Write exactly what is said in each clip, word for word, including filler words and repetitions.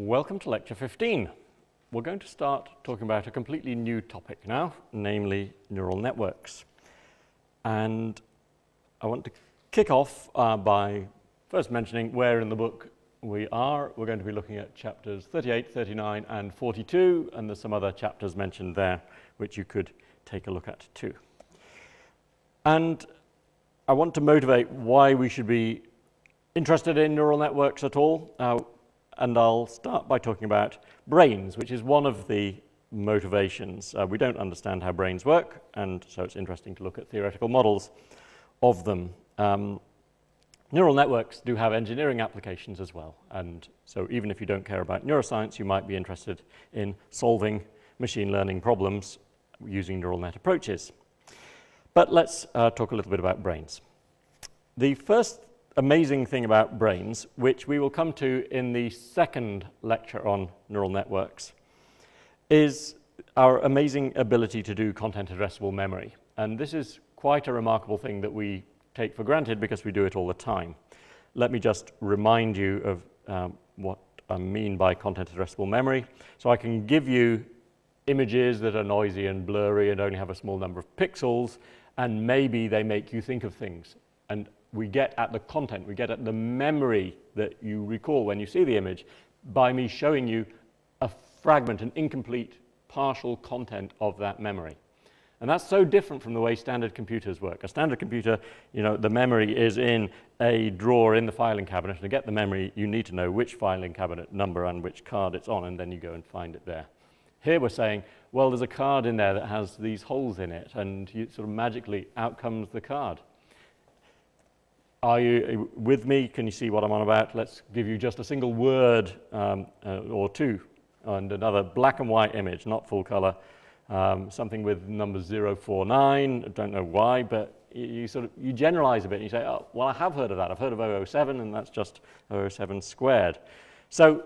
Welcome to lecture fifteen. We're going to start talking about a completely new topic now, namely neural networks. And I want to kick off uh, by first mentioning where in the book we are. We're going to be looking at chapters thirty-eight, thirty-nine, and forty-two, and there's some other chapters mentioned there which you could take a look at too. And I want to motivate why we should be interested in neural networks at all, uh, and I'll start by talking about brains, which is one of the motivations. Uh, we don't understand how brains work, and so it's interesting to look at theoretical models of them. Um, neural networks do have engineering applications as well, and so even if you don't care about neuroscience, you might be interested in solving machine learning problems using neural net approaches. But let's uh, talk a little bit about brains. The first amazing thing about brains, which we will come to in the second lecture on neural networks, is our amazing ability to do content addressable memory. And this is quite a remarkable thing that we take for granted because we do it all the time. Let me just remind you of um, what I mean by content addressable memory. So I can give you images that are noisy and blurry and only have a small number of pixels, and maybe they make you think of things. And we get at the content, we get at the memory that you recall when you see the image by me showing you a fragment, an incomplete, partial content of that memory. And that's so different from the way standard computers work. A standard computer, you know, the memory is in a drawer in the filing cabinet, and to get the memory, you need to know which filing cabinet number and which card it's on, and then you go and find it there. Here we're saying, well, there's a card in there that has these holes in it, and you sort of magically out comes the card. Are you with me? Can you see what I'm on about? Let's give you just a single word um, uh, or two, and another black and white image, not full color, um, something with number zero four nine. I don't know why, but you, you sort of you generalize a bit and you say, oh, well, I have heard of that. I've heard of double oh seven, and that's just double oh seven squared. So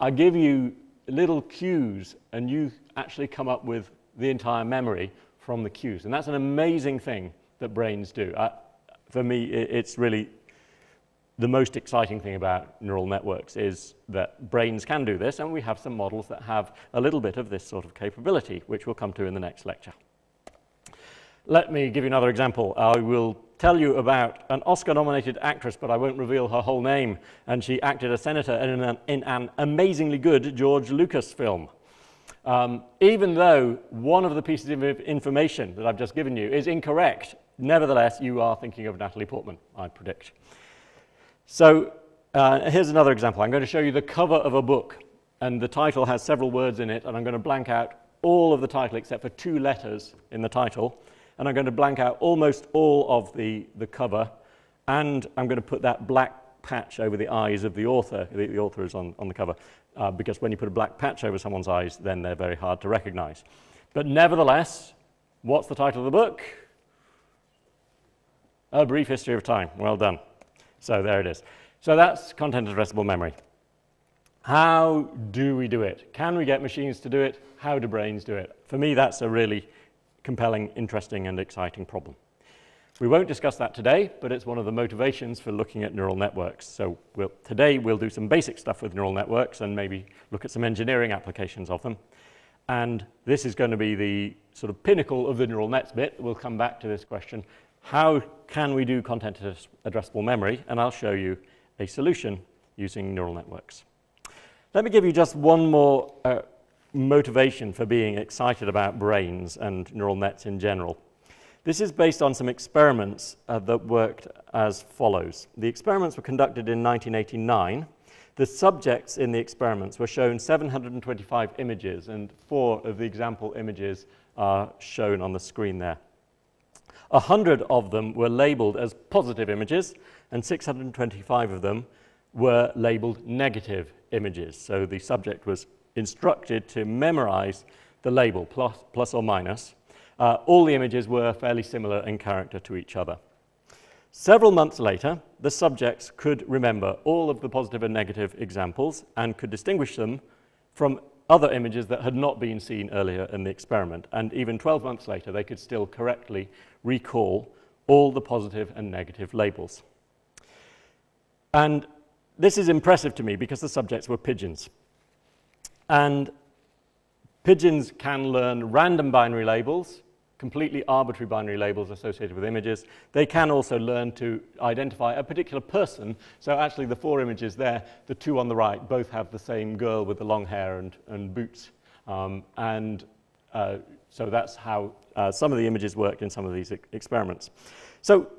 I give you little cues, and you actually come up with the entire memory from the cues. And that's an amazing thing that brains do. I, for me, it's really the most exciting thing about neural networks is that brains can do this, and we have some models that have a little bit of this sort of capability, which we'll come to in the next lecture. Let me give you another example. I will tell you about an Oscar-nominated actress, but I won't reveal her whole name, and she acted a senator in an, in an amazingly good George Lucas film. Um, even though one of the pieces of information that I've just given you is incorrect, nevertheless, you are thinking of Natalie Portman, I predict. So uh, here's another example. I'm going to show you the cover of a book, and the title has several words in it, and I'm going to blank out all of the title except for two letters in the title. And I'm going to blank out almost all of the, the cover, and I'm going to put that black patch over the eyes of the author. The, the author is on, on the cover, uh, because when you put a black patch over someone's eyes, then they're very hard to recognize. But nevertheless, what's the title of the book? A Brief History of Time. Well done. So there it is. So that's content addressable memory. How do we do it? Can we get machines to do it? How do brains do it? For me, that's a really compelling, interesting, and exciting problem. We won't discuss that today, but it's one of the motivations for looking at neural networks. So we'll, today we'll do some basic stuff with neural networks and maybe look at some engineering applications of them. And this is going to be the sort of pinnacle of the neural nets bit. We'll come back to this question. How can we do content addressable memory? And I'll show you a solution using neural networks. Let me give you just one more uh, motivation for being excited about brains and neural nets in general. This is based on some experiments uh, that worked as follows. The experiments were conducted in nineteen eighty-nine. The subjects in the experiments were shown seven hundred twenty-five images, and four of the example images are shown on the screen there. A hundred of them were labeled as positive images, and six hundred twenty-five of them were labeled negative images. So the subject was instructed to memorize the label, plus, plus or minus. Uh, all the images were fairly similar in character to each other. Several months later, the subjects could remember all of the positive and negative examples and could distinguish them from other images that had not been seen earlier in the experiment. And even twelve months later, they could still correctly recall all the positive and negative labels. And this is impressive to me because the subjects were pigeons. And pigeons can learn random binary labels, completely arbitrary binary labels associated with images. They can also learn to identify a particular person. So actually the four images there, the two on the right, both have the same girl with the long hair and, and boots. Um, and uh, so that's how uh, some of the images worked in some of these e- experiments. So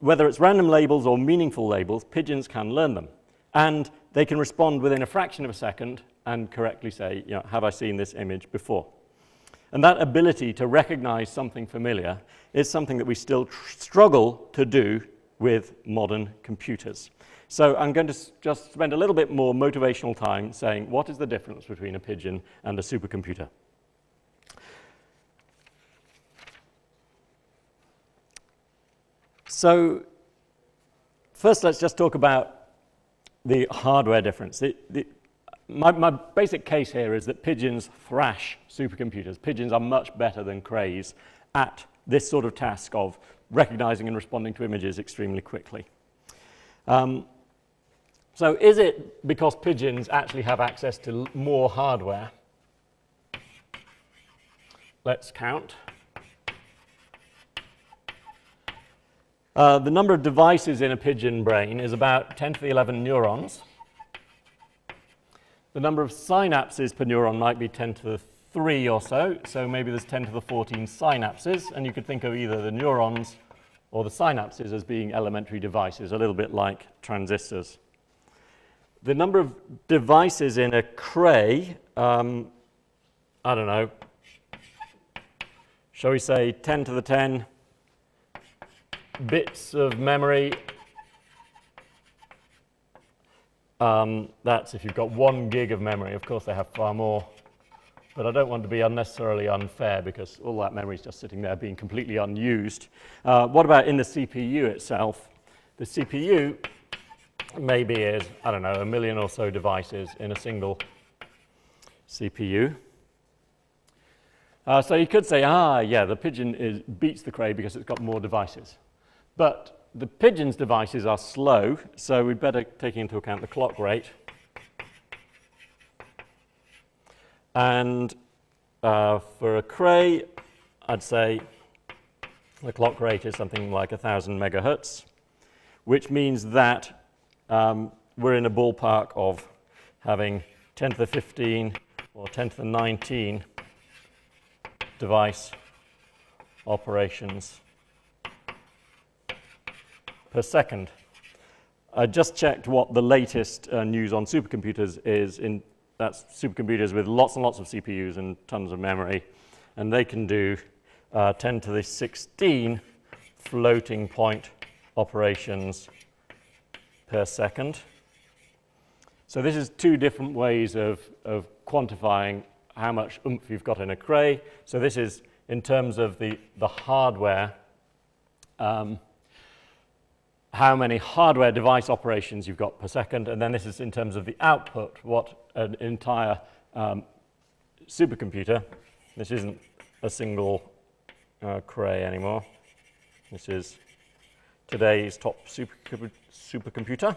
whether it's random labels or meaningful labels, pigeons can learn them. And they can respond within a fraction of a second and correctly say, you know, have I seen this image before? And that ability to recognize something familiar is something that we still tr- struggle to do with modern computers. So I'm going to s- just spend a little bit more motivational time saying, what is the difference between a pigeon and a supercomputer? So first, let's just talk about the hardware difference. It, it, My, my basic case here is that pigeons thrash supercomputers. Pigeons are much better than crays at this sort of task of recognizing and responding to images extremely quickly. Um, so is it because pigeons actually have access to more hardware? Let's count. Uh, the number of devices in a pigeon brain is about ten to the eleven neurons. The number of synapses per neuron might be ten to the three or so, so maybe there's ten to the fourteen synapses, and you could think of either the neurons or the synapses as being elementary devices, a little bit like transistors. The number of devices in a cray, um, I don't know, shall we say ten to the ten bits of memory. Um, that's if you've got one gig of memory. Of course, they have far more. But I don't want to be unnecessarily unfair because all that memory is just sitting there being completely unused. Uh, what about in the C P U itself? The C P U maybe is, I don't know, a million or so devices in a single C P U. Uh, so you could say, ah, yeah, the pigeon is, beats the cray because it's got more devices. But the pigeon's devices are slow, so we'd better take into account the clock rate. And uh, for a cray, I'd say the clock rate is something like one thousand megahertz, which means that um, we're in a ballpark of having ten to the fifteen or ten to the nineteen device operations per second. I just checked what the latest uh, news on supercomputers is. In that's supercomputers with lots and lots of C P Us and tons of memory, and they can do uh, ten to the sixteen floating point operations per second. So this is two different ways of, of quantifying how much oomph you've got in a cray. So this is in terms of the, the hardware, um, how many hardware device operations you've got per second, and then this is in terms of the output, what an entire um, supercomputer, this isn't a single uh, cray anymore, this is today's top supercomputer, supercomputer,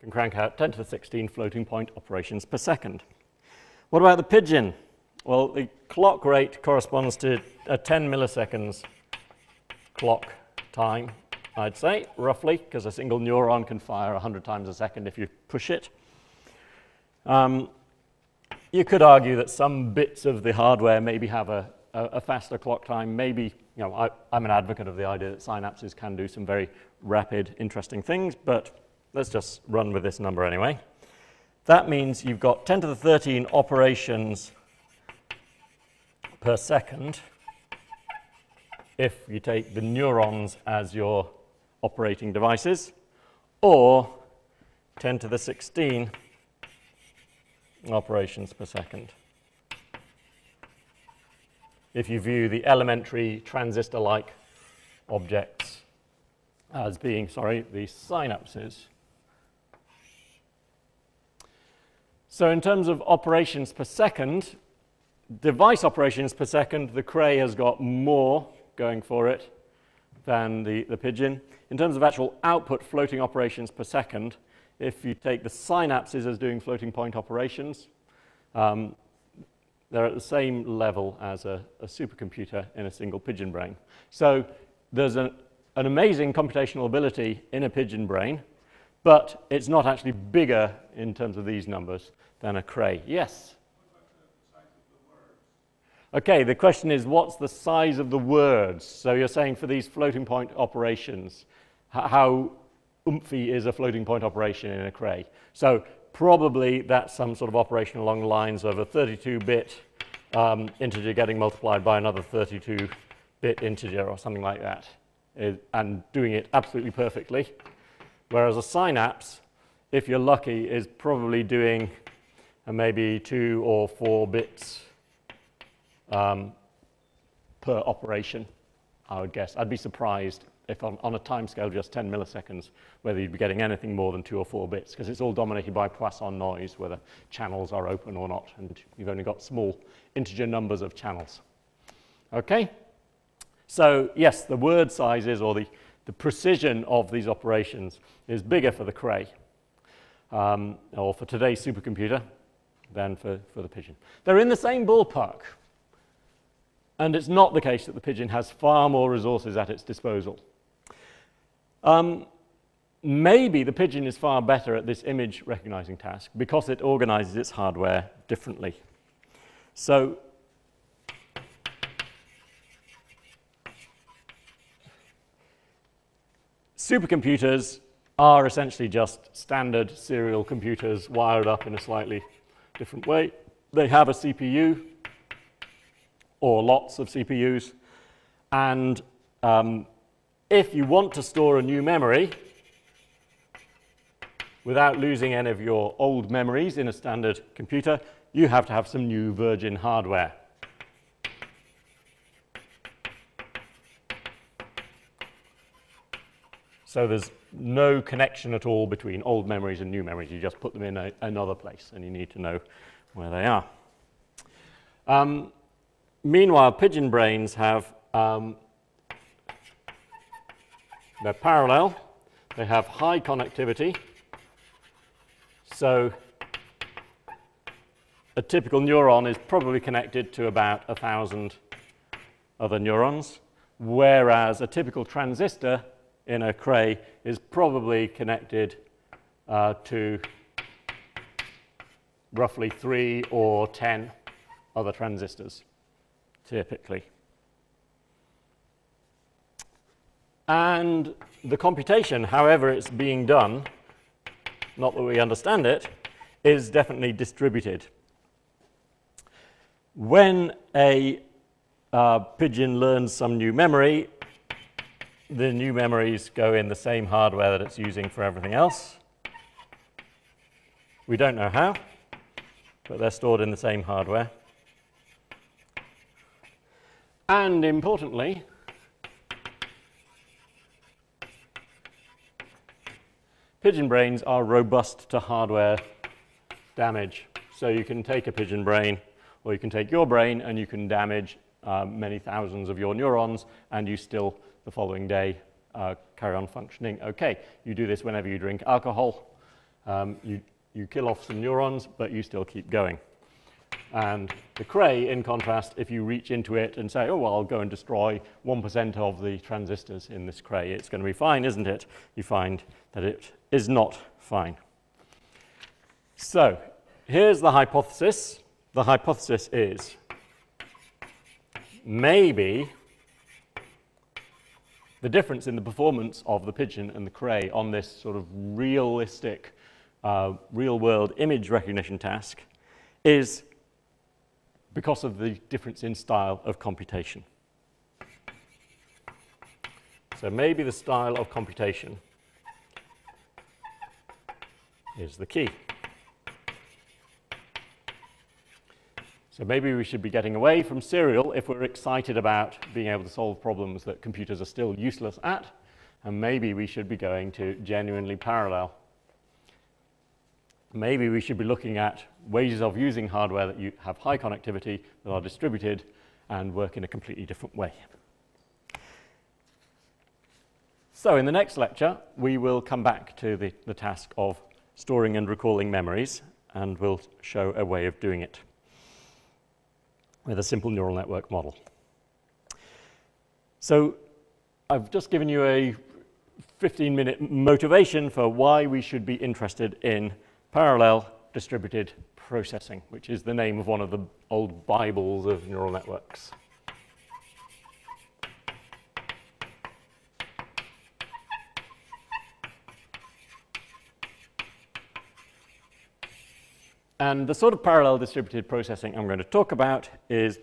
can crank out ten to the sixteen floating point operations per second. What about the pigeon? Well, the clock rate corresponds to uh, ten milliseconds clock time, I'd say, roughly, because a single neuron can fire one hundred times a second if you push it. Um, you could argue that some bits of the hardware maybe have a, a, a faster clock time. Maybe, you know, I, I'm an advocate of the idea that synapses can do some very rapid, interesting things, but let's just run with this number anyway. That means you've got ten to the thirteen operations per second, if you take the neurons as your operating devices, or ten to the sixteen operations per second, if you view the elementary transistor-like objects as being, sorry, the synapses. So in terms of operations per second, device operations per second, the cray has got more going for it than the, the pigeon. In terms of actual output floating operations per second, if you take the synapses as doing floating point operations, um, they're at the same level as a, a supercomputer in a single pigeon brain. So there's an, an amazing computational ability in a pigeon brain, but it's not actually bigger in terms of these numbers than a Cray. Yes? Okay, the question is, what's the size of the words? So you're saying for these floating point operations, how oomphy is a floating point operation in a Cray? So probably that's some sort of operation along the lines of a thirty-two bit um, integer getting multiplied by another thirty-two bit integer or something like that, it, and doing it absolutely perfectly. Whereas a synapse, if you're lucky, is probably doing uh, maybe two or four bits Um, per operation, I would guess. I'd be surprised if on, on a time scale of just ten milliseconds whether you'd be getting anything more than two or four bits, because it's all dominated by Poisson noise, whether channels are open or not, and you've only got small integer numbers of channels. Okay? So, yes, the word sizes or the, the precision of these operations is bigger for the Cray, um, or for today's supercomputer, than for, for the pigeon. They're in the same ballpark. And it's not the case that the pigeon has far more resources at its disposal. Um, maybe the pigeon is far better at this image recognizing task because it organizes its hardware differently. So, supercomputers are essentially just standard serial computers wired up in a slightly different way. They have a C P U. Or lots of C P Us, and um, if you want to store a new memory without losing any of your old memories in a standard computer, you have to have some new virgin hardware. So there's no connection at all between old memories and new memories. You just put them in a, another place, and you need to know where they are. Um, Meanwhile, pigeon brains have, um, they're parallel, they have high connectivity, so a typical neuron is probably connected to about a thousand other neurons, whereas a typical transistor in a Cray is probably connected uh, to roughly three or ten other transistors. Typically. And the computation, however it's being done, not that we understand it, is definitely distributed. When a uh, pigeon learns some new memory, the new memories go in the same hardware that it's using for everything else. We don't know how, but they're stored in the same hardware. And importantly, pigeon brains are robust to hardware damage. So you can take a pigeon brain, or you can take your brain, and you can damage uh, many thousands of your neurons, and you still, the following day, uh, carry on functioning okay. You do this whenever you drink alcohol. Um, you, you kill off some neurons, but you still keep going. And the Cray, in contrast, if you reach into it and say, oh, well, I'll go and destroy one percent of the transistors in this Cray, it's going to be fine, isn't it? You find that it is not fine. So, here's the hypothesis. The hypothesis is maybe the difference in the performance of the pigeon and the Cray on this sort of realistic, uh, real-world image recognition task is because of the difference in style of computation. So maybe the style of computation is the key. So maybe we should be getting away from serial if we're excited about being able to solve problems that computers are still useless at, and maybe we should be going to genuinely parallel. Maybe we should be looking at ways of using hardware that you have high connectivity, that are distributed, and work in a completely different way. So in the next lecture, we will come back to the, the task of storing and recalling memories, and we'll show a way of doing it with a simple neural network model. So I've just given you a fifteen minute motivation for why we should be interested in parallel distributed processing, which is the name of one of the old Bibles of neural networks. And the sort of parallel distributed processing I'm going to talk about is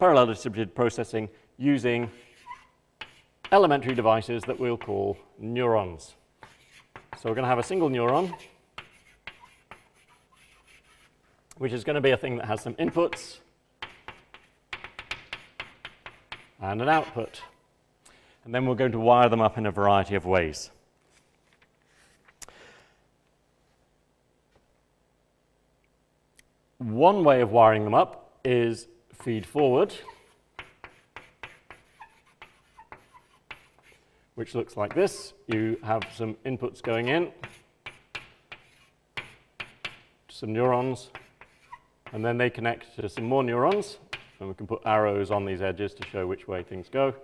parallel distributed processing using elementary devices that we'll call neurons. So we're going to have a single neuron, which is going to be a thing that has some inputs and an output. And then we're going to wire them up in a variety of ways. One way of wiring them up is feed forward, which looks like this. You have some inputs going in, some neurons, and then they connect to some more neurons. And we can put arrows on these edges to show which way things go.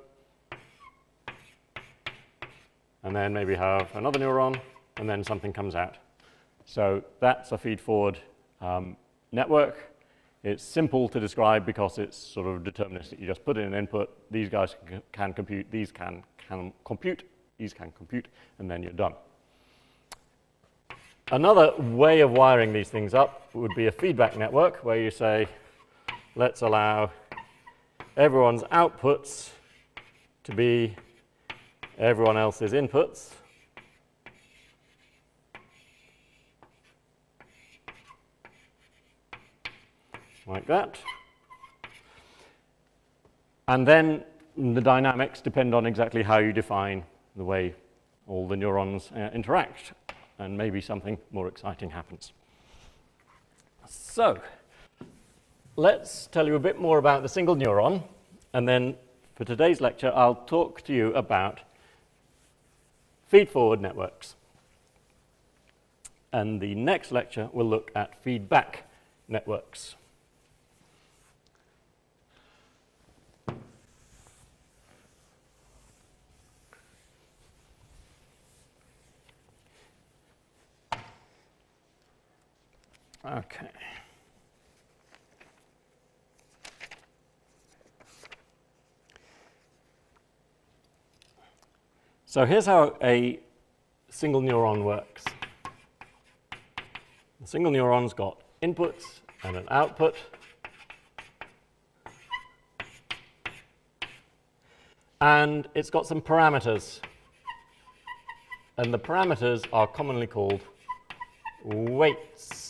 And then maybe have another neuron, and then something comes out. So that's a feed forward um, network. It's simple to describe because it's sort of deterministic. You just put in an input, these guys can compute, these can, can compute, these can compute, and then you're done. Another way of wiring these things up would be a feedback network where you say, let's allow everyone's outputs to be everyone else's inputs. Like that. And then the dynamics depend on exactly how you define the way all the neurons uh, interact, and maybe something more exciting happens. So let's tell you a bit more about the single neuron, and then for today's lecture I'll talk to you about feed-forward networks. And the next lecture will look at feedback networks. Okay. So here's how a single neuron works. A single neuron's got inputs and an output. And it's got some parameters. And the parameters are commonly called weights.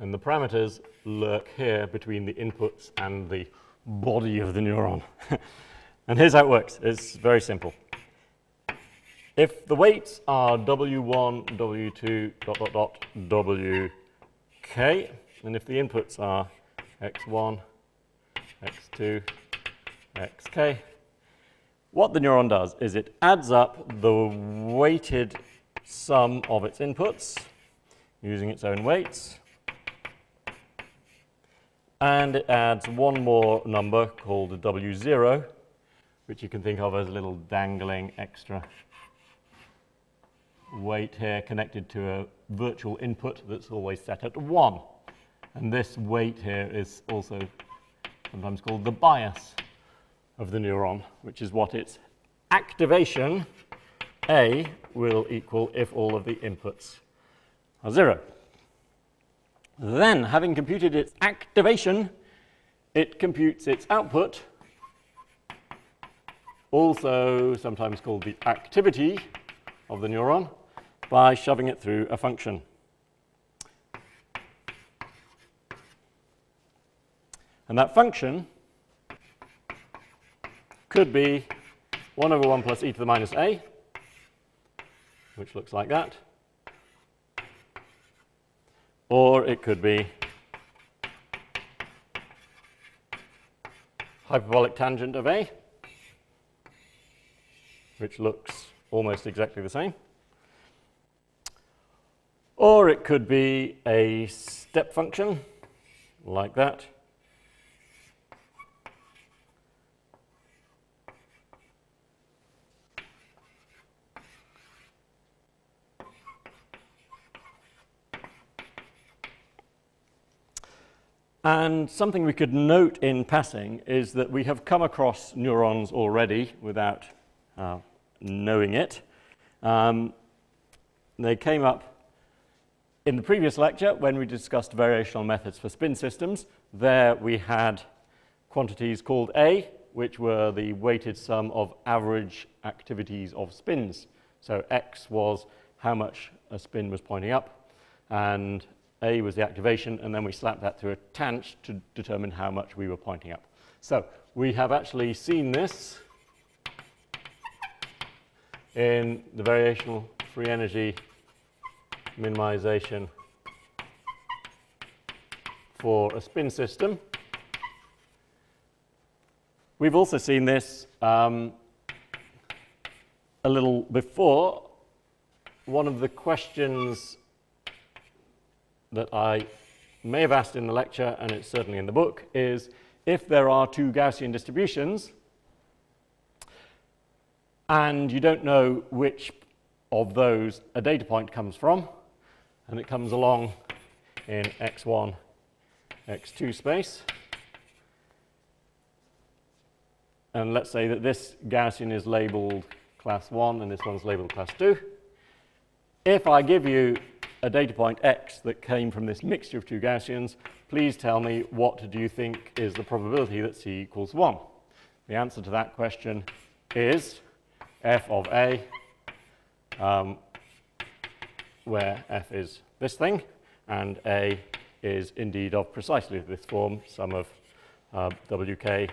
And the parameters lurk here between the inputs and the body of the neuron. And here's how it works. It's very simple. If the weights are W one, W two, dot, dot, dot, W K, and if the inputs are X one, X two, X K, what the neuron does is it adds up the weighted sum of its inputs using its own weights. And it adds one more number called W zero, which you can think of as a little dangling extra weight here connected to a virtual input that's always set at one. And this weight here is also sometimes called the bias of the neuron, which is what its activation A will equal if all of the inputs are zero. Then, having computed its activation, it computes its output, also sometimes called the activity of the neuron, by shoving it through a function. And that function could be one over one plus e to the minus a, which looks like that. Or it could be hyperbolic tangent of A, which looks almost exactly the same. Or it could be a step function like that. And something we could note in passing is that we have come across neurons already without uh, knowing it. Um, they came up in the previous lecture when we discussed variational methods for spin systems. There we had quantities called A, which were the weighted sum of average activities of spins. So X was how much a spin was pointing up, and A was the activation, and then we slapped that through a tangent to determine how much we were pointing up. So we have actually seen this in the variational free energy minimization for a spin system. We've also seen this um, a little before. One of the questions that I may have asked in the lecture, and it's certainly in the book, is if there are two Gaussian distributions and you don't know which of those a data point comes from, and it comes along in x one, x two space, and let's say that this Gaussian is labeled class one and this one's labeled class two. If I give you a data point X that came from this mixture of two Gaussians, please tell me, what do you think is the probability that C equals one? The answer to that question is F of A, um, where F is this thing, and A is indeed of precisely this form, sum of uh, W K,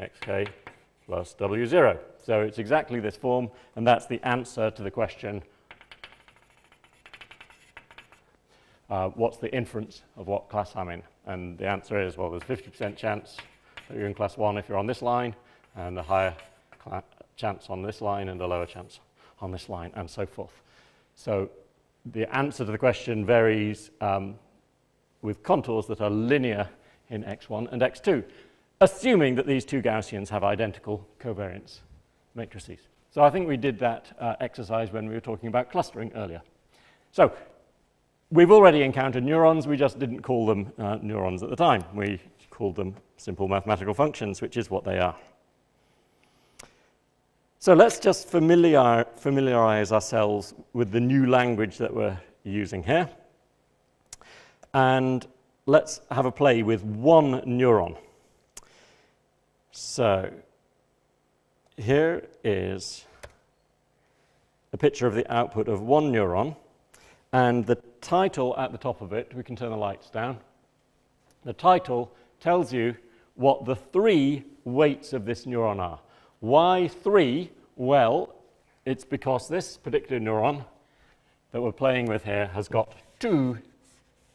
X K plus W zero. So it's exactly this form, and that's the answer to the question, Uh, what's the inference of what class I'm in? And the answer is, well, there's a fifty percent chance that you're in class one if you're on this line, and a higher chance on this line, and a lower chance on this line, and so forth. So the answer to the question varies um, with contours that are linear in x one and x two, assuming that these two Gaussians have identical covariance matrices. So I think we did that uh, exercise when we were talking about clustering earlier. So we've already encountered neurons. We just didn't call them uh, neurons at the time. We called them simple mathematical functions, which is what they are. So let's just familiar, familiarize ourselves with the new language that we're using here. And let's have a play with one neuron. So here is a picture of the output of one neuron. And the title at the top of it, we can turn the lights down. The title tells you what the three weights of this neuron are. Why three? Well, it's because this particular neuron that we're playing with here has got two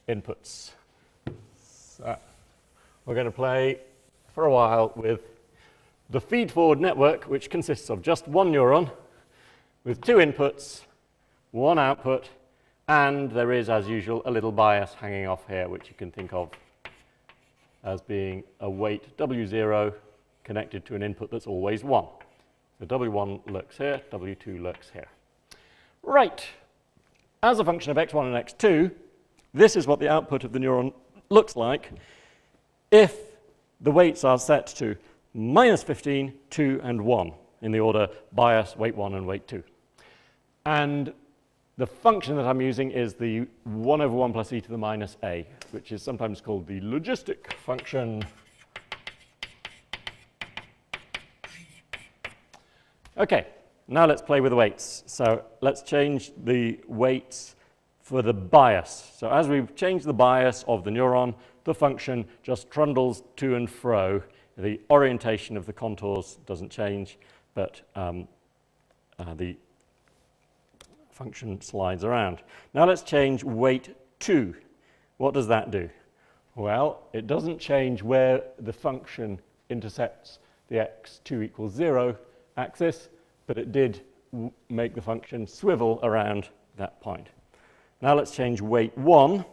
inputs. So we're going to play for a while with the feed-forward network, which consists of just one neuron with two inputs, one output, and there is, as usual, a little bias hanging off here, which you can think of as being a weight W zero connected to an input that's always one. So W one lurks here, W two lurks here. Right. As a function of x one and x two, this is what the output of the neuron looks like if the weights are set to minus fifteen, two, and one, in the order bias, weight one, and weight two. And the function that I'm using is the one over one plus e to the minus a, which is sometimes called the logistic function. Okay, now let's play with the weights. So let's change the weights for the bias. So as we've changed the bias of the neuron, the function just trundles to and fro. The orientation of the contours doesn't change, but um, uh, the function slides around. Now let's change weight two. What does that do? Well, it doesn't change where the function intersects the x two equals zero axis, but it did make the function swivel around that point. Now let's change weight one.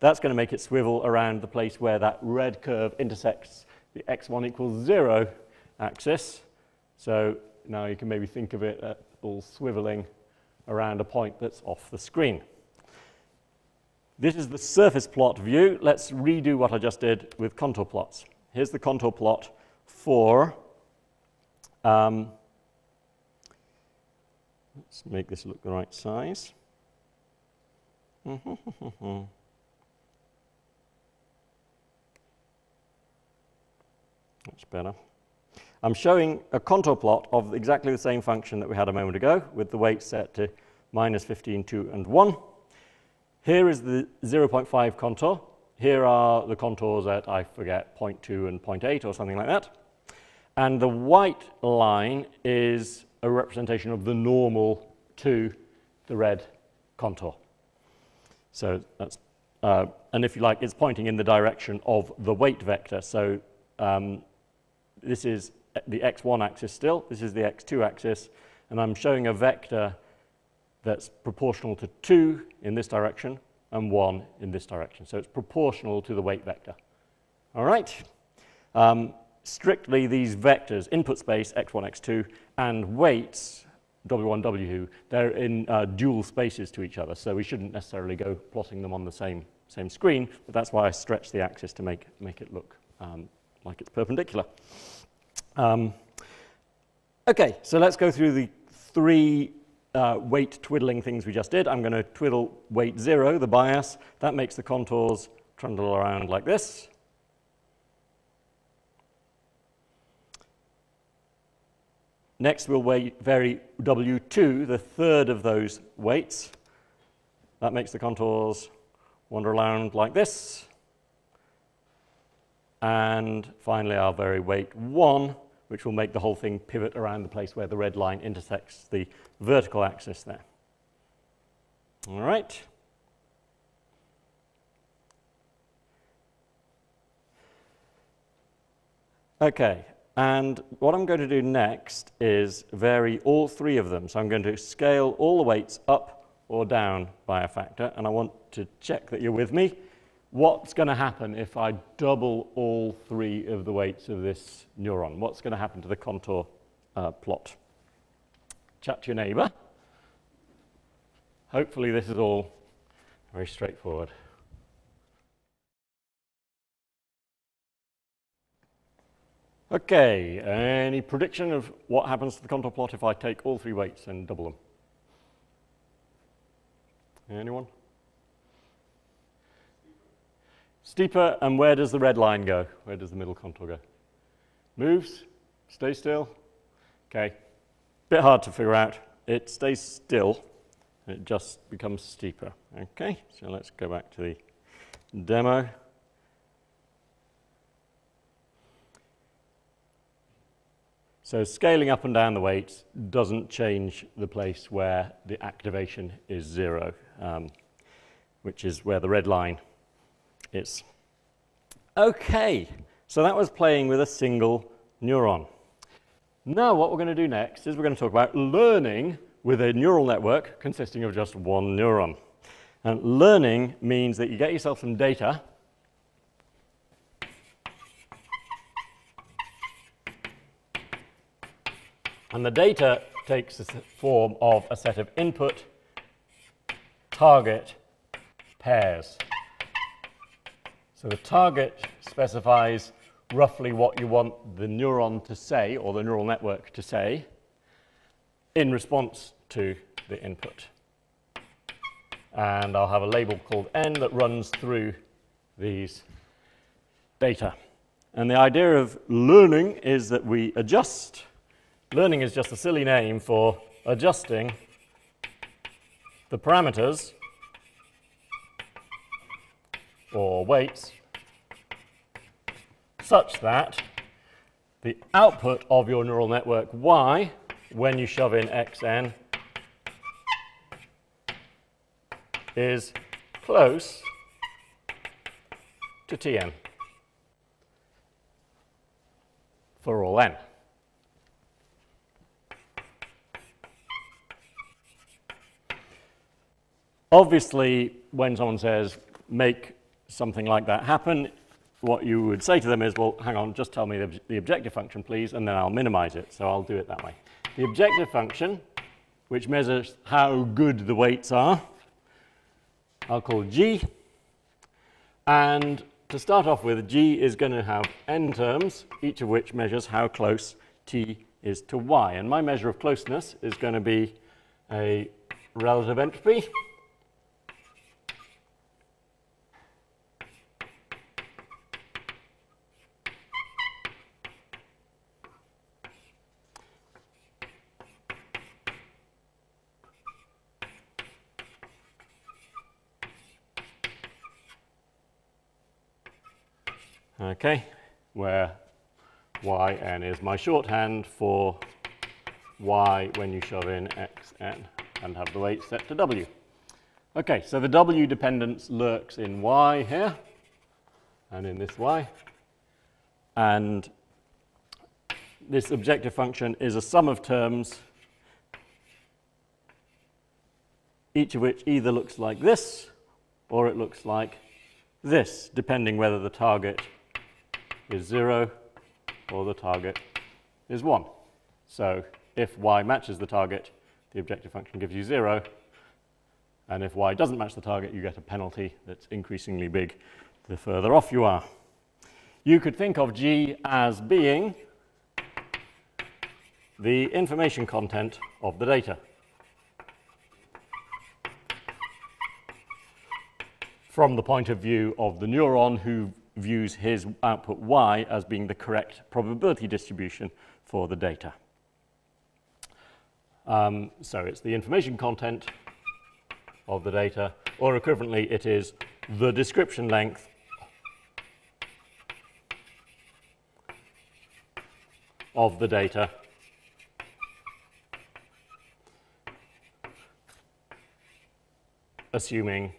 That's going to make it swivel around the place where that red curve intersects the x one equals zero axis. So now you can maybe think of it uh, all swiveling around a point that's off the screen. This is the surface plot view. Let's redo what I just did with contour plots. Here's the contour plot for, um, let's make this look the right size. That's better. I'm showing a contour plot of exactly the same function that we had a moment ago, with the weight set to minus fifteen, two, and one. Here is the zero point five contour. Here are the contours at, I forget, zero point two and zero point eight or something like that. And the white line is a representation of the normal to the red contour. So that's, uh, and if you like, it's pointing in the direction of the weight vector. So um, this is the x one axis still, this is the x two axis, and I'm showing a vector that's proportional to two in this direction and one in this direction. So it's proportional to the weight vector. All right. Um, strictly these vectors, input space, x one, x two, and weights, w one, w two, they're in uh, dual spaces to each other, so we shouldn't necessarily go plotting them on the same, same screen, but that's why I stretch the axis to make, make it look um, like it's perpendicular. Um, okay, so let's go through the three uh, weight twiddling things we just did. I'm going to twiddle weight zero, the bias. That makes the contours trundle around like this. Next, we'll vary w two, the third of those weights. That makes the contours wander around like this. And finally, I'll vary weight one, which will make the whole thing pivot around the place where the red line intersects the vertical axis there. All right. Okay. And what I'm going to do next is vary all three of them. So I'm going to scale all the weights up or down by a factor, and I want to check that you're with me. What's going to happen if I double all three of the weights of this neuron? What's going to happen to the contour uh, plot? Chat to your neighbor. Hopefully this is all very straightforward. Okay, any prediction of what happens to the contour plot if I take all three weights and double them? Anyone? Steeper, and where does the red line go? Where does the middle contour go? Moves? Stays still? Okay, bit hard to figure out. It stays still, and it just becomes steeper. Okay, so let's go back to the demo. So scaling up and down the weights doesn't change the place where the activation is zero, um, which is where the red line is. Okay, so that was playing with a single neuron. Now what we're going to do next is we're going to talk about learning with a neural network consisting of just one neuron. And learning means that you get yourself some data. And the data takes the form of a set of input target pairs. So the target specifies roughly what you want the neuron to say, or the neural network to say, in response to the input. And I'll have a label called N that runs through these data. And the idea of learning is that we adjust. Learning is just a silly name for adjusting the parameters or weights such that the output of your neural network Y, when you shove in X N, is close to T N for all N. Obviously, when someone says, make something like that happen, what you would say to them is, well, hang on, just tell me the, ob the objective function, please, and then I'll minimize it. So I'll do it that way. The objective function, which measures how good the weights are, I'll call G. And to start off with, G is going to have n terms, each of which measures how close T is to Y. And my measure of closeness is going to be a relative entropy. Okay, where yn is my shorthand for y when you shove in xn and have the weight set to w. Okay, so the w dependence lurks in y here and in this y. And this objective function is a sum of terms, each of which either looks like this or it looks like this, depending whether the target is zero or the target is one. So if y matches the target, the objective function gives you zero, and if y doesn't match the target, you get a penalty that's increasingly big the further off you are. You could think of G as being the information content of the data. From the point of view of the neuron who views his output y as being the correct probability distribution for the data. Um, so it's the information content of the data, or equivalently it is the description length of the data assuming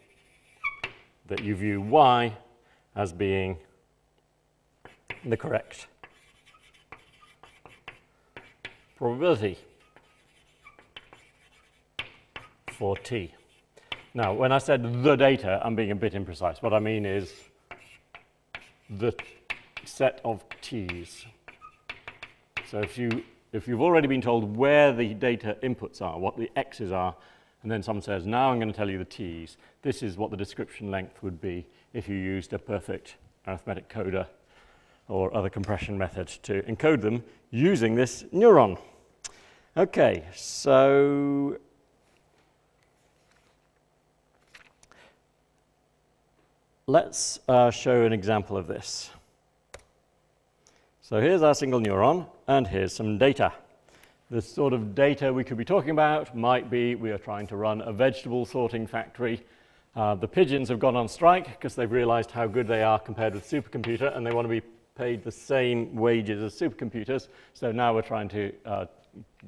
that you view y as being the correct probability for t. Now, when I said the data, I'm being a bit imprecise. What I mean is the set of t's. So if, you, if you've already been told where the data inputs are, what the x's are, and then someone says, now I'm going to tell you the t's, this is what the description length would be if you used a perfect arithmetic coder or other compression method to encode them using this neuron. Okay, so let's uh, show an example of this. So here's our single neuron, and here's some data. The sort of data we could be talking about might be we are trying to run a vegetable sorting factory. Uh, the pigeons have gone on strike because they've realized how good they are compared with supercomputer, and they want to be paid the same wages as supercomputers. So now we're trying to uh,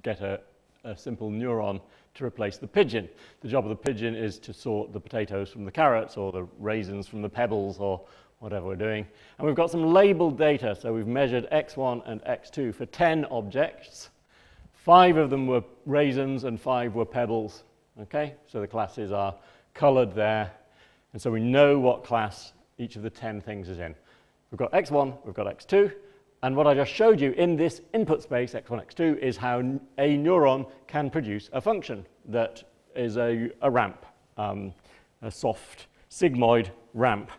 get a, a simple neuron to replace the pigeon. The job of the pigeon is to sort the potatoes from the carrots or the raisins from the pebbles or whatever we're doing. And we've got some labeled data. So we've measured x one and x two for ten objects. Five of them were raisins and five were pebbles, okay? So the classes are colored there, and so we know what class each of the ten things is in. We've got x one, we've got x two, and what I just showed you in this input space, x one, x two, is how a neuron can produce a function that is a, a ramp, um, a soft sigmoid ramp.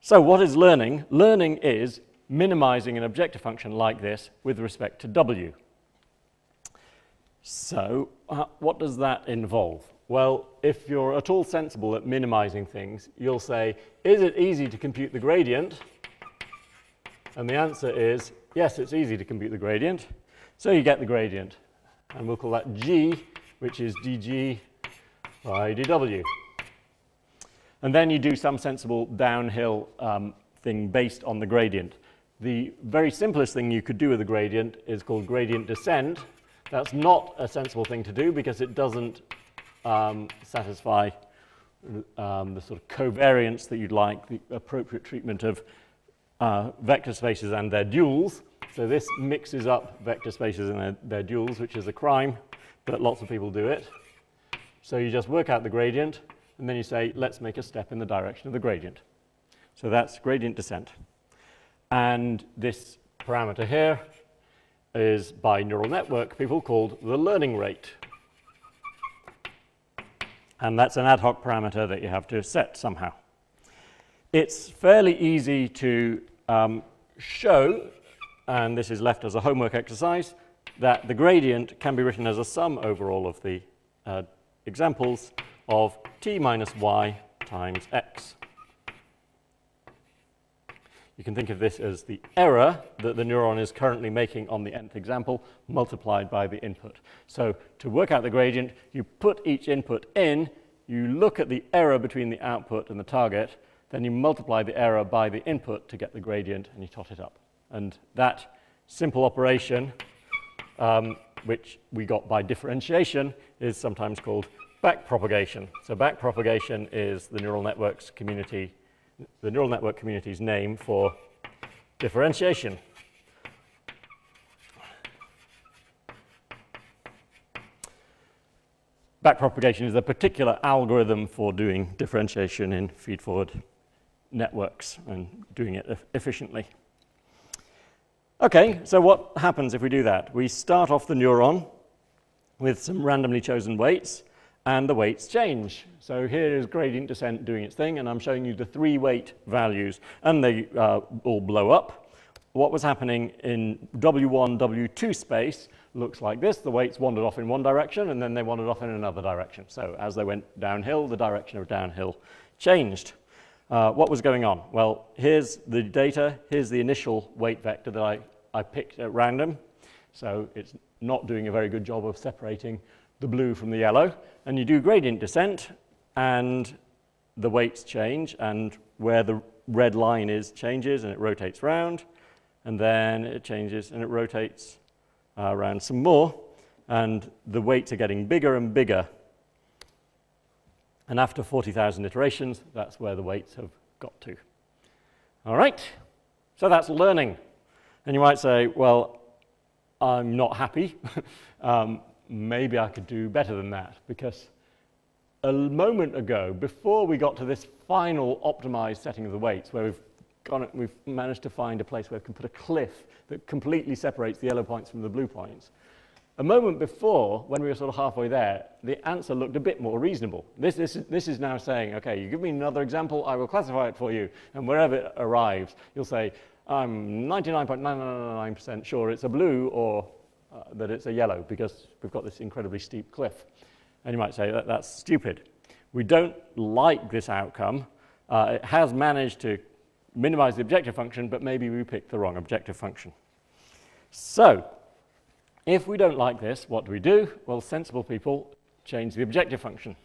So what is learning? Learning is minimizing an objective function like this with respect to w. So, uh, what does that involve? Well, if you're at all sensible at minimizing things, you'll say, is it easy to compute the gradient? And the answer is, yes, it's easy to compute the gradient. So you get the gradient. And we'll call that g, which is dg by dw. And then you do some sensible downhill um, thing based on the gradient. The very simplest thing you could do with a gradient is called gradient descent. That's not a sensible thing to do because it doesn't um, satisfy um, the sort of covariance that you'd like, the appropriate treatment of uh, vector spaces and their duals. So this mixes up vector spaces and their, their duals, which is a crime, but lots of people do it. So you just work out the gradient, and then you say, let's make a step in the direction of the gradient. So that's gradient descent. And this parameter here is, by neural network people, called the learning rate. And that's an ad hoc parameter that you have to set somehow. It's fairly easy to um, show, and this is left as a homework exercise, that the gradient can be written as a sum over all of the uh, examples of t minus y times x. You can think of this as the error that the neuron is currently making on the nth example multiplied by the input. So to work out the gradient, you put each input in, you look at the error between the output and the target, then you multiply the error by the input to get the gradient, and you tot it up. And that simple operation, um, which we got by differentiation, is sometimes called backpropagation. So backpropagation is the neural networks community the neural network community's name for differentiation. Backpropagation is a particular algorithm for doing differentiation in feedforward networks and doing it efficiently. Okay, so what happens if we do that? We start off the neuron with some randomly chosen weights, and the weights change. So here is gradient descent doing its thing, and I'm showing you the three weight values, and they uh, all blow up. What was happening in W one, W two space looks like this. The weights wandered off in one direction, and then they wandered off in another direction. So as they went downhill, the direction of downhill changed. Uh, what was going on? Well, here's the data. Here's the initial weight vector that I, I picked at random. So it's not doing a very good job of separating the blue from the yellow, and you do gradient descent, and the weights change, and where the red line is changes, and it rotates round, and then it changes, and it rotates uh, around some more, and the weights are getting bigger and bigger. And after forty thousand iterations, that's where the weights have got to. All right, so that's learning. And you might say, well, I'm not happy. um, Maybe I could do better than that, because a moment ago, before we got to this final optimized setting of the weights, where we've, gone, we've managed to find a place where we can put a cliff that completely separates the yellow points from the blue points, a moment before, when we were sort of halfway there, the answer looked a bit more reasonable. This, this, this is now saying, okay, you give me another example, I will classify it for you, and wherever it arrives, you'll say, I'm ninety-nine point nine nine nine nine percent sure it's a blue, or Uh, that it's a yellow, because we've got this incredibly steep cliff. And you might say that that's stupid. We don't like this outcome. Uh, it has managed to minimize the objective function, but maybe we picked the wrong objective function. So if we don't like this, what do we do? Well, sensible people change the objective function.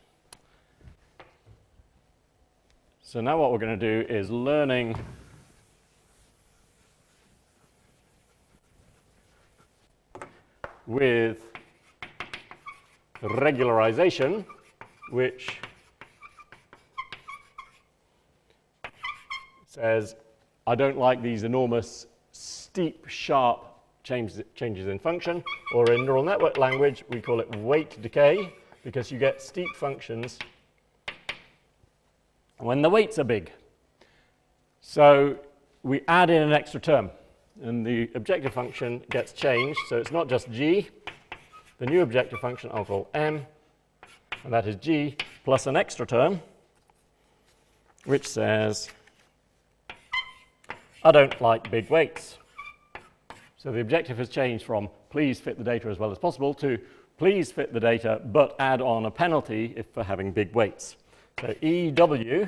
So now what we're going to do is learning with regularization, which says, I don't like these enormous, steep, sharp changes, changes in function, or in neural network language, we call it weight decay, because you get steep functions when the weights are big. So we add in an extra term, and the objective function gets changed, so it's not just g. The new objective function I'll call m, and that is g plus an extra term, which says, I don't like big weights. So the objective has changed from please fit the data as well as possible to please fit the data, but add on a penalty if for having big weights. So E W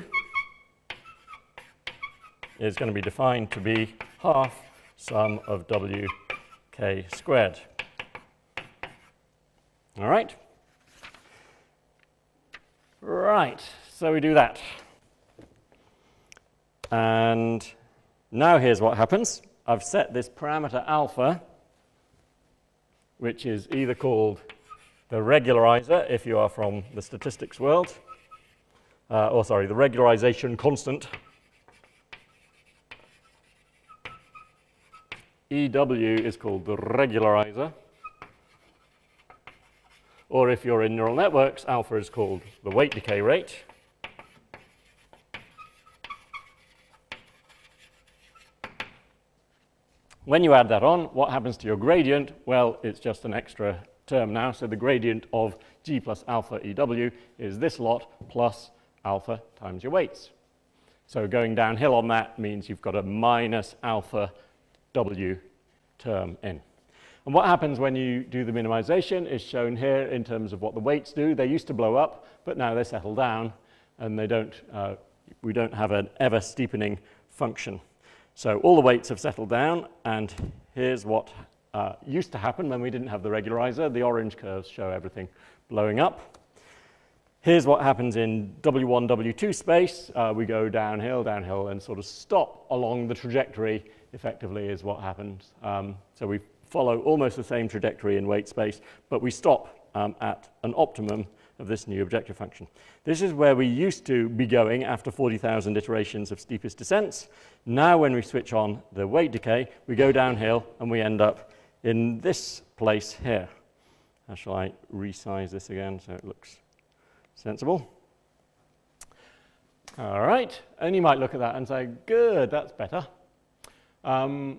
is going to be defined to be half sum of w k squared. All right? Right, so we do that. And now here's what happens. I've set this parameter alpha, which is either called the regularizer, if you are from the statistics world, uh, or sorry, the regularization constant, E W is called the regularizer, Or if you're in neural networks, alpha is called the weight decay rate. When you add that on, what happens to your gradient? Well, it's just an extra term now. So the gradient of g plus alpha E W is this lot plus alpha times your weights. So going downhill on that means you've got a minus alpha W term in. And what happens when you do the minimization is shown here in terms of what the weights do. They used to blow up, but now they settle down, and they don't, uh, we don't have an ever-steepening function. So all the weights have settled down, and here's what uh, used to happen when we didn't have the regularizer. The orange curves show everything blowing up. Here's what happens in W one, W two space. Uh, we go downhill, downhill, and sort of stop along the trajectory, effectively, is what happens. Um, so we follow almost the same trajectory in weight space, but we stop um, at an optimum of this new objective function. This is where we used to be going after forty thousand iterations of steepest descents. Now when we switch on the weight decay, we go downhill and we end up in this place here. How shall I resize this again so it looks sensible? All right, and you might look at that and say, good, that's better. Um,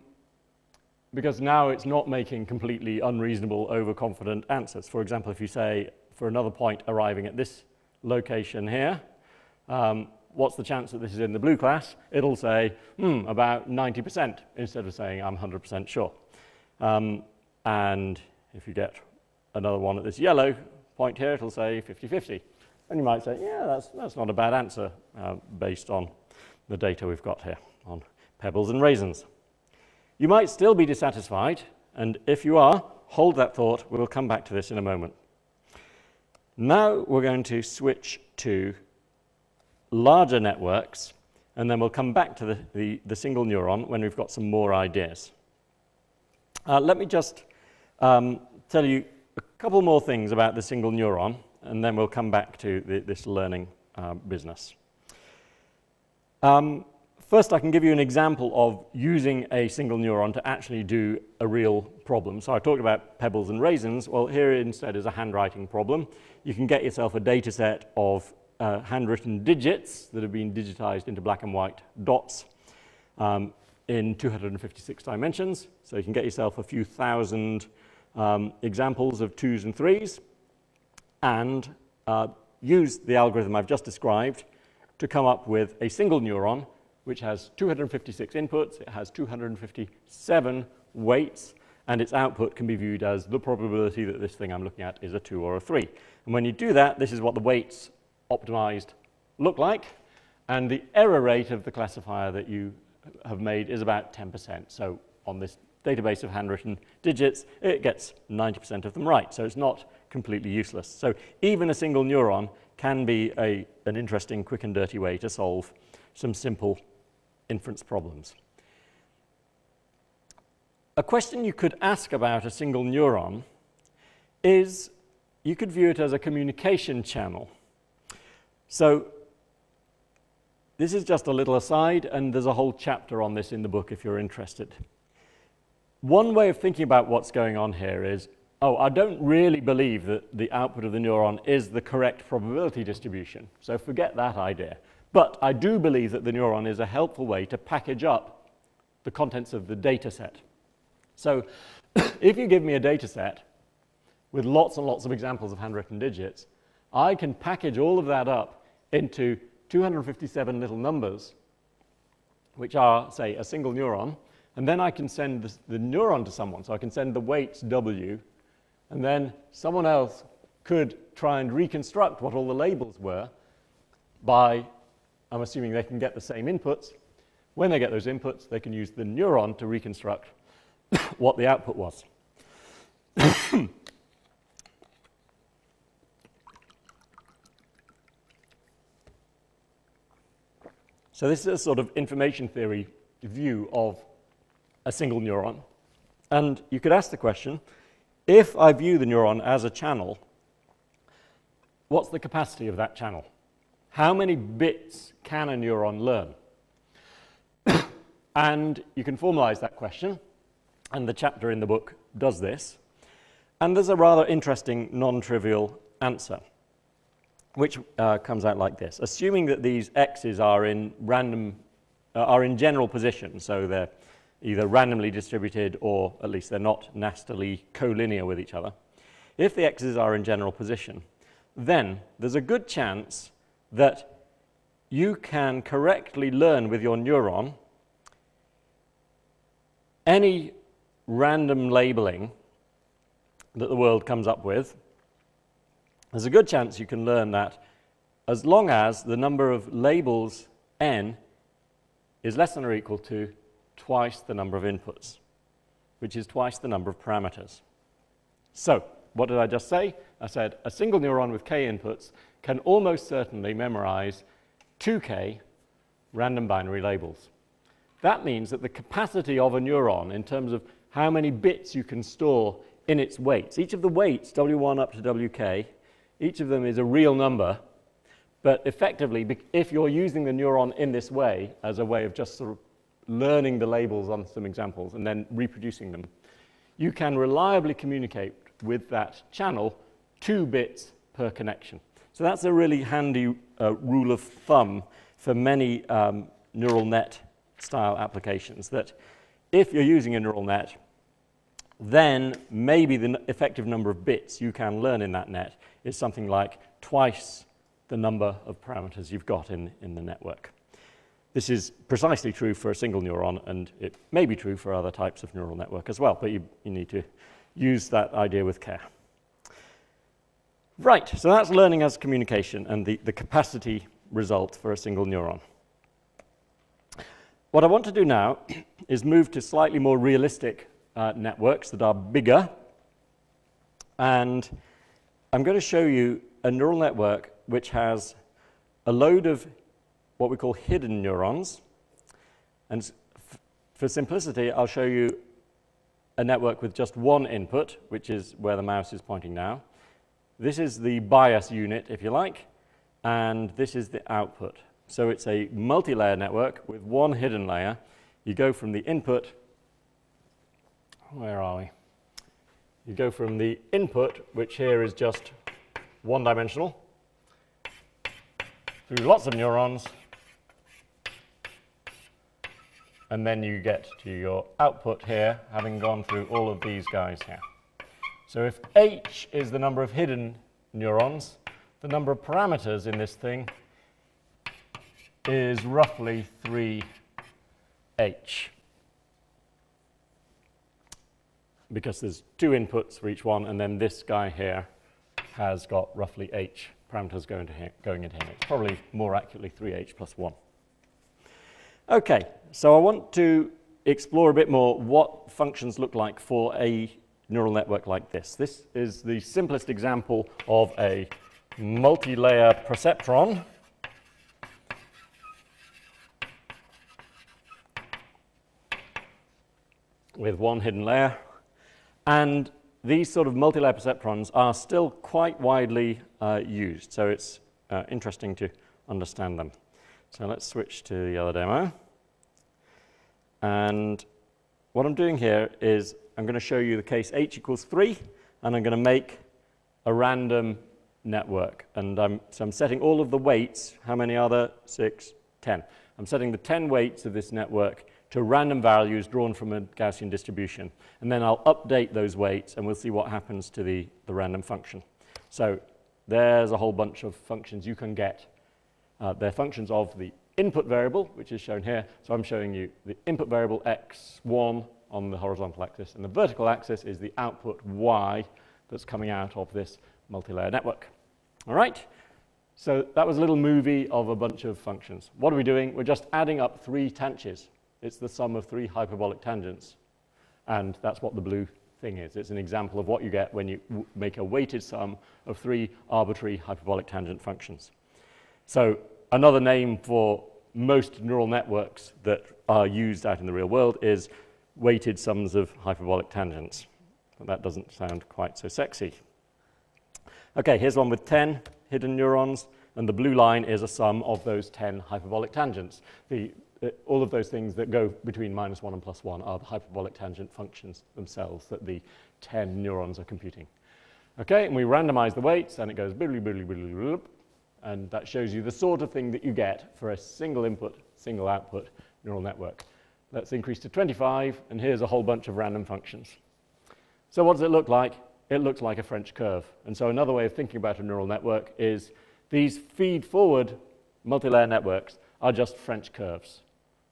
because now it's not making completely unreasonable, overconfident answers. For example, if you say, for another point arriving at this location here, um, what's the chance that this is in the blue class? It'll say, hmm, about ninety percent, instead of saying, I'm one hundred percent sure. Um, and if you get another one at this yellow point here, it'll say fifty fifty. And you might say, yeah, that's, that's not a bad answer uh, based on the data we've got here on pebbles and raisins. You might still be dissatisfied, and if you are, hold that thought. We'll come back to this in a moment. Now we're going to switch to larger networks, and then we'll come back to the, the, the single neuron when we've got some more ideas. Uh, let me just um, tell you a couple more things about the single neuron, and then we'll come back to the, this learning uh, business. Um, First, I can give you an example of using a single neuron to actually do a real problem. So I talked about pebbles and raisins. Well, here instead is a handwriting problem. You can get yourself a data set of uh, handwritten digits that have been digitized into black and white dots um, in two hundred fifty-six dimensions. So you can get yourself a few thousand um, examples of twos and threes and uh, use the algorithm I've just described to come up with a single neuron which has two hundred fifty-six inputs, it has two hundred fifty-seven weights, and its output can be viewed as the probability that this thing I'm looking at is a two or a three. And when you do that, this is what the weights optimized look like, and the error rate of the classifier that you have made is about ten percent. So on this database of handwritten digits, it gets ninety percent of them right, so it's not completely useless. So even a single neuron can be a, an interesting, quick and dirty way to solve some simple inference problems. A question you could ask about a single neuron is you could view it as a communication channel. So this is just a little aside, and there's a whole chapter on this in the book if you're interested. One way of thinking about what's going on here is, oh, I don't really believe that the output of the neuron is the correct probability distribution, so forget that idea. But I do believe that the neuron is a helpful way to package up the contents of the data set. So if you give me a data set with lots and lots of examples of handwritten digits, I can package all of that up into two hundred fifty-seven little numbers, which are, say, a single neuron, and then I can send the, the neuron to someone. So I can send the weights W, and then someone else could try and reconstruct what all the labels were by, I'm assuming they can get the same inputs. When they get those inputs, they can use the neuron to reconstruct what the output was. So this is a sort of information theory view of a single neuron. And you could ask the question, if I view the neuron as a channel, what's the capacity of that channel? How many bits can a neuron learn? And you can formalize that question, and the chapter in the book does this. And there's a rather interesting non-trivial answer, which uh, comes out like this. Assuming that these x's are in random, uh, are in general position, so they're either randomly distributed or at least they're not nastily collinear with each other, if the x's are in general position, then there's a good chance that you can correctly learn with your neuron any random labeling that the world comes up with. There's a good chance you can learn that as long as the number of labels n is less than or equal to twice the number of inputs, which is twice the number of parameters. So, what did I just say? I said a single neuron with k inputs can almost certainly memorize two k random binary labels. That means that the capacity of a neuron in terms of how many bits you can store in its weights, each of the weights, W one up to W k, each of them is a real number, but effectively, if you're using the neuron in this way as a way of just sort of learning the labels on some examples and then reproducing them, you can reliably communicate with that channel two bits per connection. So that's a really handy uh, rule of thumb for many um, neural net style applications, that if you're using a neural net, then maybe the effective number of bits you can learn in that net is something like twice the number of parameters you've got in, in the network. This is precisely true for a single neuron, and it may be true for other types of neural network as well, but you, you need to use that idea with care. Right, so that's learning as communication and the, the capacity result for a single neuron. What I want to do now is move to slightly more realistic Uh, networks that are bigger, and I'm going to show you a neural network which has a load of what we call hidden neurons, and f for simplicity I'll show you a network with just one input, which is where the mouse is pointing now. This is the bias unit, if you like, and this is the output. So it's a multi-layer network with one hidden layer. You go from the input Where are we? You go from the input, which here is just one-dimensional, through lots of neurons, and then you get to your output here, having gone through all of these guys here. So if H is the number of hidden neurons, the number of parameters in this thing is roughly three H. Because there's two inputs for each one, and then this guy here has got roughly H parameters going, to him, going into him. It's probably more accurately three H plus one. Okay, so I want to explore a bit more what functions look like for a neural network like this. This is the simplest example of a multi-layer perceptron. With one hidden layer. And these sort of multi-layer perceptrons are still quite widely uh, used, so it's uh, interesting to understand them. So let's switch to the other demo. And what I'm doing here is I'm going to show you the case H equals three, and I'm going to make a random network. And I'm, so I'm setting all of the weights. How many are there? six, ten. I'm setting the ten weights of this network to random values drawn from a Gaussian distribution. And then I'll update those weights, and we'll see what happens to the, the random function. So there's a whole bunch of functions you can get. Uh, they're functions of the input variable, which is shown here. So I'm showing you the input variable x one on the horizontal axis, and the vertical axis is the output y that's coming out of this multi-layer network. All right? So that was a little movie of a bunch of functions. What are we doing? We're just adding up three tanches. It's the sum of three hyperbolic tangents, and that's what the blue thing is. It's an example of what you get when you w make a weighted sum of three arbitrary hyperbolic tangent functions. So another name for most neural networks that are used out in the real world is weighted sums of hyperbolic tangents. But that doesn't sound quite so sexy. Okay, here's one with ten hidden neurons, and the blue line is a sum of those ten hyperbolic tangents. The that all of those things that go between minus one and plus one are the hyperbolic tangent functions themselves that the ten neurons are computing. Okay, and we randomize the weights, and it goes boodly, boodly, boodly, boodly, and that shows you the sort of thing that you get for a single input, single output neural network. Let's increase to twenty-five, and here's a whole bunch of random functions. So what does it look like? It looks like a French curve. And so another way of thinking about a neural network is these feed-forward multilayer networks are just French curves.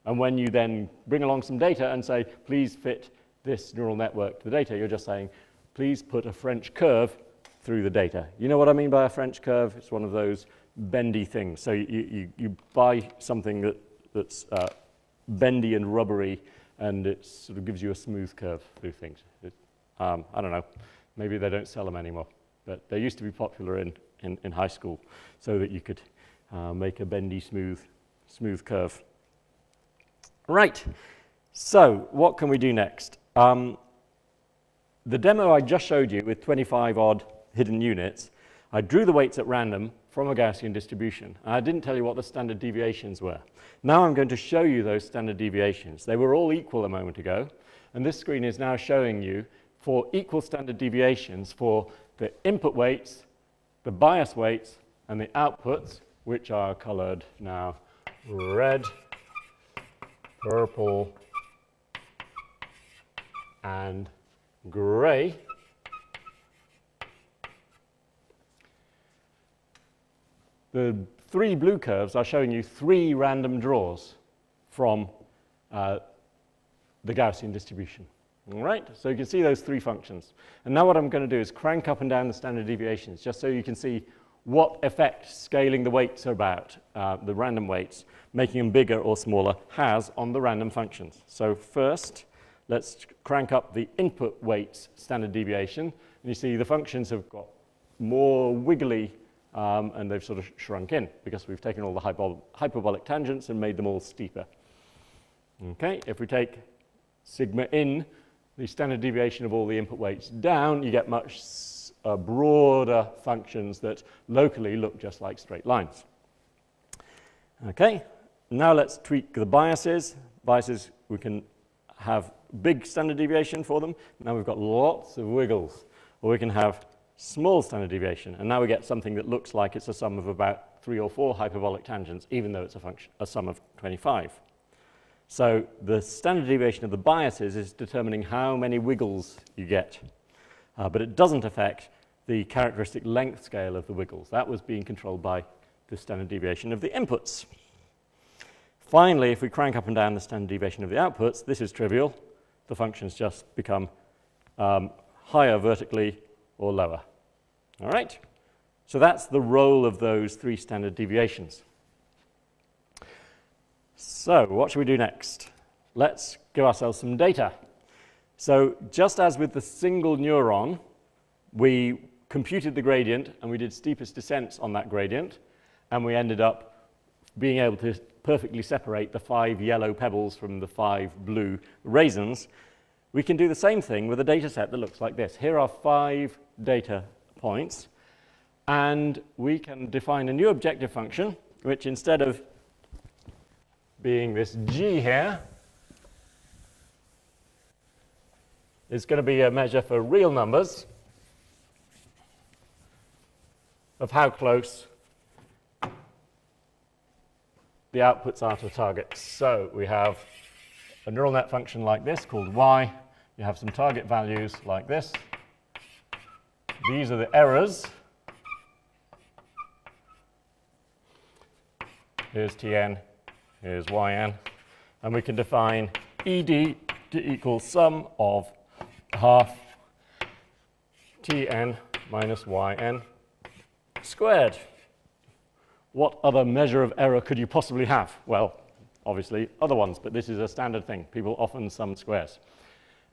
And when you then bring along some data and say, please fit this neural network to the data, you're just saying, please put a French curve through the data. You know what I mean by a French curve? It's one of those bendy things. So you, you, you buy something that, that's uh, bendy and rubbery, and it sort of gives you a smooth curve through things. It, um, I don't know. Maybe they don't sell them anymore. But they used to be popular in, in, in high school so that you could uh, make a bendy, smooth, smooth curve. Right. So what can we do next? Um, the demo I just showed you with twenty-five odd hidden units, I drew the weights at random from a Gaussian distribution. I didn't tell you what the standard deviations were. Now I'm going to show you those standard deviations. They were all equal a moment ago, and this screen is now showing you for equal standard deviations for the input weights, the bias weights, and the outputs, which are colored now red, purple, and gray. The three blue curves are showing you three random draws from uh, the Gaussian distribution. All right, so you can see those three functions. And now what I'm going to do is crank up and down the standard deviations just so you can see what effect scaling the weights about, uh, the random weights, making them bigger or smaller, has on the random functions. So first, let's crank up the input weights standard deviation. And you see the functions have got more wiggly um, and they've sort of shrunk in because we've taken all the hyperbol hyperbolic tangents and made them all steeper. Okay, if we take sigma in, the standard deviation of all the input weights down, you get much uh, broader functions that locally look just like straight lines. Okay, now let's tweak the biases. Biases, we can have big standard deviation for them. Now we've got lots of wiggles. Or we can have small standard deviation, and now we get something that looks like it's a sum of about three or four hyperbolic tangents, even though it's a function, a sum of twenty-five. So the standard deviation of the biases is determining how many wiggles you get, uh, but it doesn't affect the characteristic length scale of the wiggles. That was being controlled by the standard deviation of the inputs. Finally, if we crank up and down the standard deviation of the outputs, this is trivial. The functions just become um, higher vertically or lower. All right? So that's the role of those three standard deviations. So what should we do next? Let's give ourselves some data. So just as with the single neuron, we computed the gradient and we did steepest descents on that gradient, and we ended up being able to perfectly separate the five yellow pebbles from the five blue raisins. We can do the same thing with a data set that looks like this. Here are five data points, and we can define a new objective function, which instead of being this G here, is going to be a measure for real numbers of how close the outputs are to the target. So we have a neural net function like this called Y. You have some target values like this. These are the errors. Here's T N. Here's Y N, and we can define E D to equal sum of half T N minus Y N squared. What other measure of error could you possibly have? Well, obviously other ones, but this is a standard thing. People often sum squares.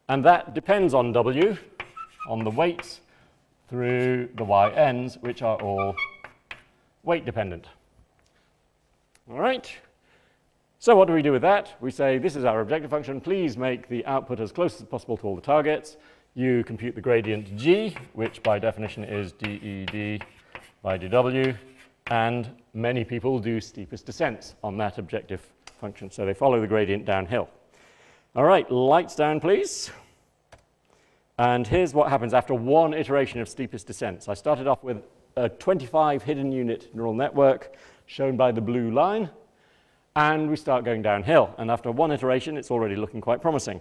And that depends on W, on the weights through the Y Ns, which are all weight dependent. All right. So what do we do with that? We say, this is our objective function. Please make the output as close as possible to all the targets. You compute the gradient G, which by definition is D E D by D W. And many people do steepest descents on that objective function, so they follow the gradient downhill. All right, lights down, please. And here's what happens after one iteration of steepest descent. So I started off with a twenty-five hidden unit neural network, shown by the blue line, and we start going downhill. And after one iteration, it's already looking quite promising.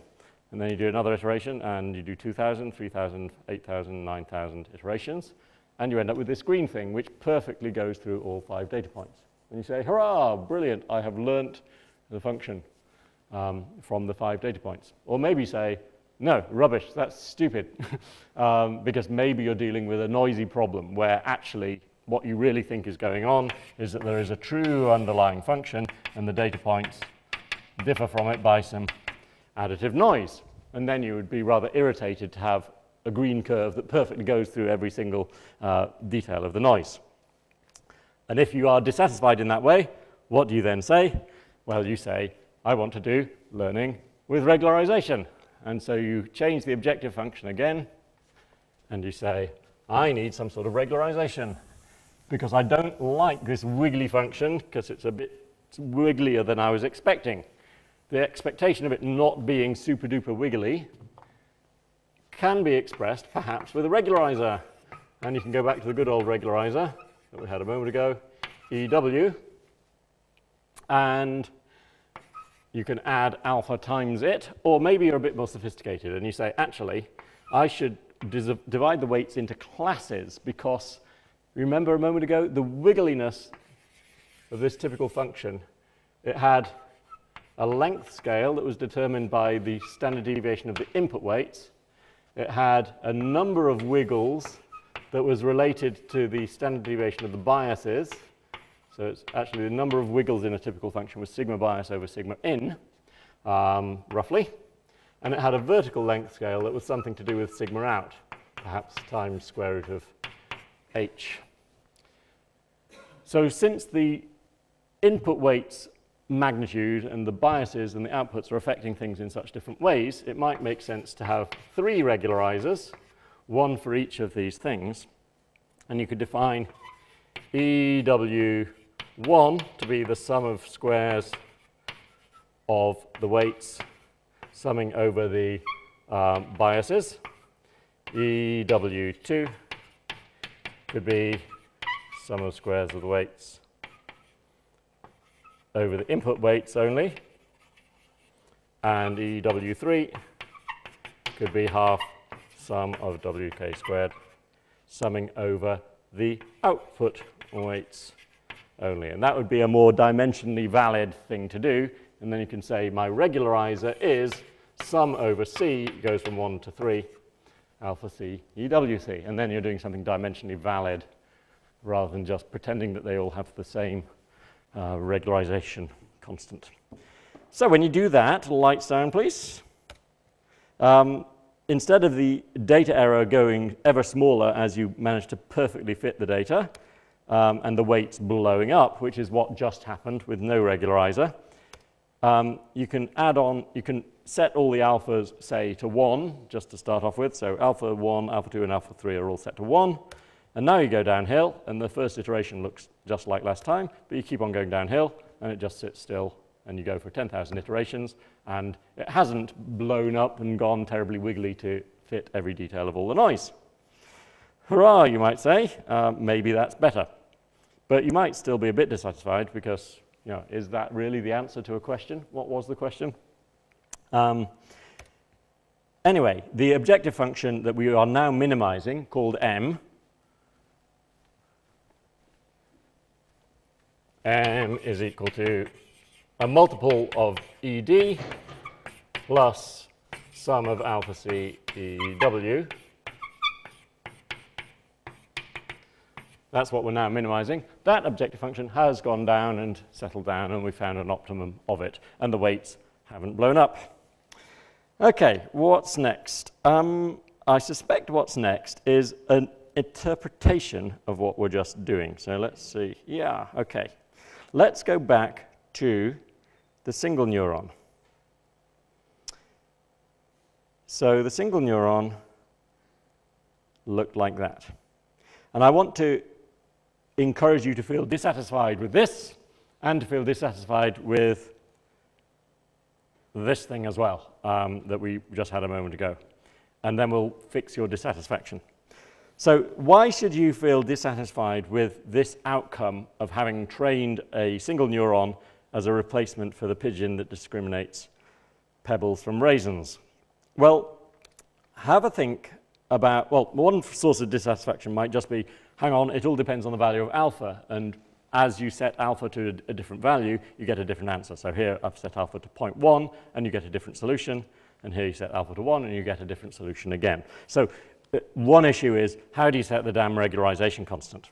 And then you do another iteration, and you do two thousand, three thousand, eight thousand, nine thousand iterations, and you end up with this green thing, which perfectly goes through all five data points. And you say, hurrah, brilliant, I have learnt the function um, from the five data points. Or maybe say, no, rubbish, that's stupid, um, because maybe you're dealing with a noisy problem where actually what you really think is going on is that there is a true underlying function and the data points differ from it by some additive noise. And then you would be rather irritated to have a green curve that perfectly goes through every single uh, detail of the noise. And if you are dissatisfied in that way, what do you then say? Well, you say, I want to do learning with regularization. And so you change the objective function again, and you say, I need some sort of regularization, because I don't like this wiggly function, because it's a bit wigglier than I was expecting. The expectation of it not being super-duper wiggly can be expressed, perhaps, with a regularizer. And you can go back to the good old regularizer that we had a moment ago, E W, and you can add alpha times it, or maybe you're a bit more sophisticated and you say, actually, I should divide the weights into classes, because remember a moment ago, the wiggliness of this typical function, it had a length scale that was determined by the standard deviation of the input weights. It had a number of wiggles that was related to the standard deviation of the biases. So it's actually the number of wiggles in a typical function was sigma bias over sigma in, um, roughly. And it had a vertical length scale that was something to do with sigma out, perhaps times square root of h. So since the input weights magnitude and the biases and the outputs are affecting things in such different ways, it might make sense to have three regularizers, one for each of these things, and you could define E W one to be the sum of squares of the weights summing over the um, biases. E W two could be sum of squares of the weights over the input weights only, and E W three could be half sum of W K squared, summing over the output weights only. And that would be a more dimensionally valid thing to do. And then you can say my regularizer is sum over C goes from one to three, alpha C, E W C. And then you're doing something dimensionally valid rather than just pretending that they all have the same uh, regularization constant. So when you do that, lights down, please. Um, Instead of the data error going ever smaller as you manage to perfectly fit the data, um, and the weights blowing up, which is what just happened with no regularizer, um, you can add on, you can set all the alphas, say, to one, just to start off with. So alpha one, alpha two, and alpha three are all set to one. And now you go downhill, and the first iteration looks just like last time, but you keep on going downhill, and it just sits still, and you go for ten thousand iterations, and it hasn't blown up and gone terribly wiggly to fit every detail of all the noise. Hurrah, you might say, uh, maybe that's better. But you might still be a bit dissatisfied because, you know, is that really the answer to a question? What was the question? Um, anyway, the objective function that we are now minimizing, called M, M is equal to a multiple of E D plus sum of alpha C E W. That's what we're now minimizing. That objective function has gone down and settled down, and we found an optimum of it, and the weights haven't blown up. Okay, what's next? Um, I suspect what's next is an interpretation of what we're just doing. So let's see. Yeah, okay. Let's go back to the single neuron. So the single neuron looked like that. And I want to encourage you to feel dissatisfied with this and to feel dissatisfied with this thing as well um, that we just had a moment ago, and then we'll fix your dissatisfaction. So why should you feel dissatisfied with this outcome of having trained a single neuron as a replacement for the pigeon that discriminates pebbles from raisins? Well, have a think about, well, one source of dissatisfaction might just be, hang on, it all depends on the value of alpha, and as you set alpha to a, a different value, you get a different answer. So here I've set alpha to zero point one, and you get a different solution, and here you set alpha to one, and you get a different solution again. So one issue is, how do you set the damn regularization constant?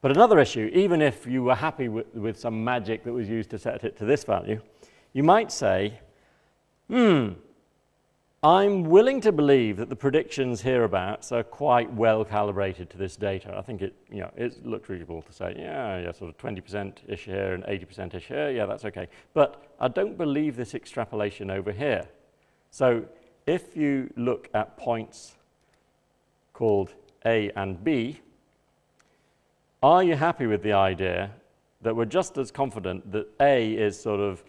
But another issue, even if you were happy with, with some magic that was used to set it to this value, you might say, hmm, I'm willing to believe that the predictions hereabouts are quite well calibrated to this data. I think it, you know, it looks reasonable to say, yeah, yeah, sort of twenty percent-ish here and eighty percent-ish here, yeah, that's okay. But I don't believe this extrapolation over here. So if you look at points called A and B, are you happy with the idea that we're just as confident that A is sort of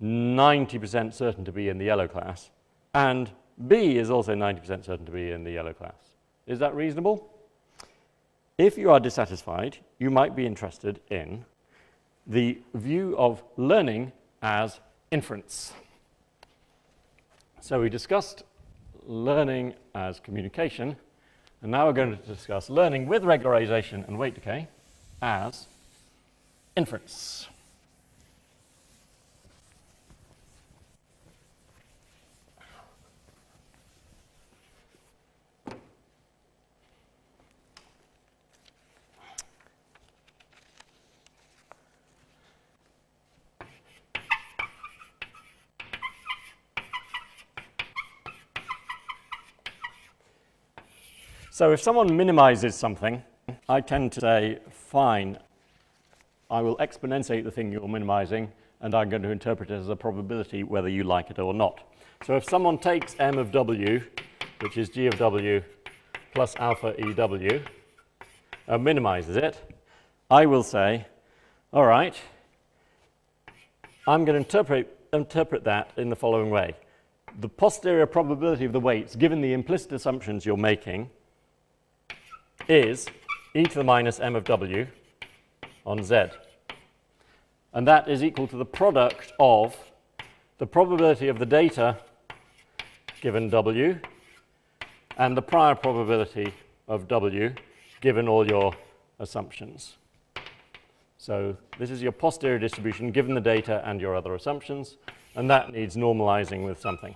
ninety percent certain to be in the yellow class, and B is also ninety percent certain to be in the yellow class? Is that reasonable? If you are dissatisfied, you might be interested in the view of learning as inference. So we discussed learning as communication, and now we're going to discuss learning with regularization and weight decay as inference. So if someone minimizes something, I tend to say, fine, I will exponentiate the thing you're minimizing, and I'm going to interpret it as a probability whether you like it or not. So if someone takes m of w, which is g of w plus alpha E W, and minimizes it, I will say, all right, I'm going to interpret, interpret that in the following way. The posterior probability of the weights, given the implicit assumptions you're making, is e to the minus m of w on z. And that is equal to the product of the probability of the data given w and the prior probability of w given all your assumptions. So this is your posterior distribution given the data and your other assumptions, and that needs normalizing with something.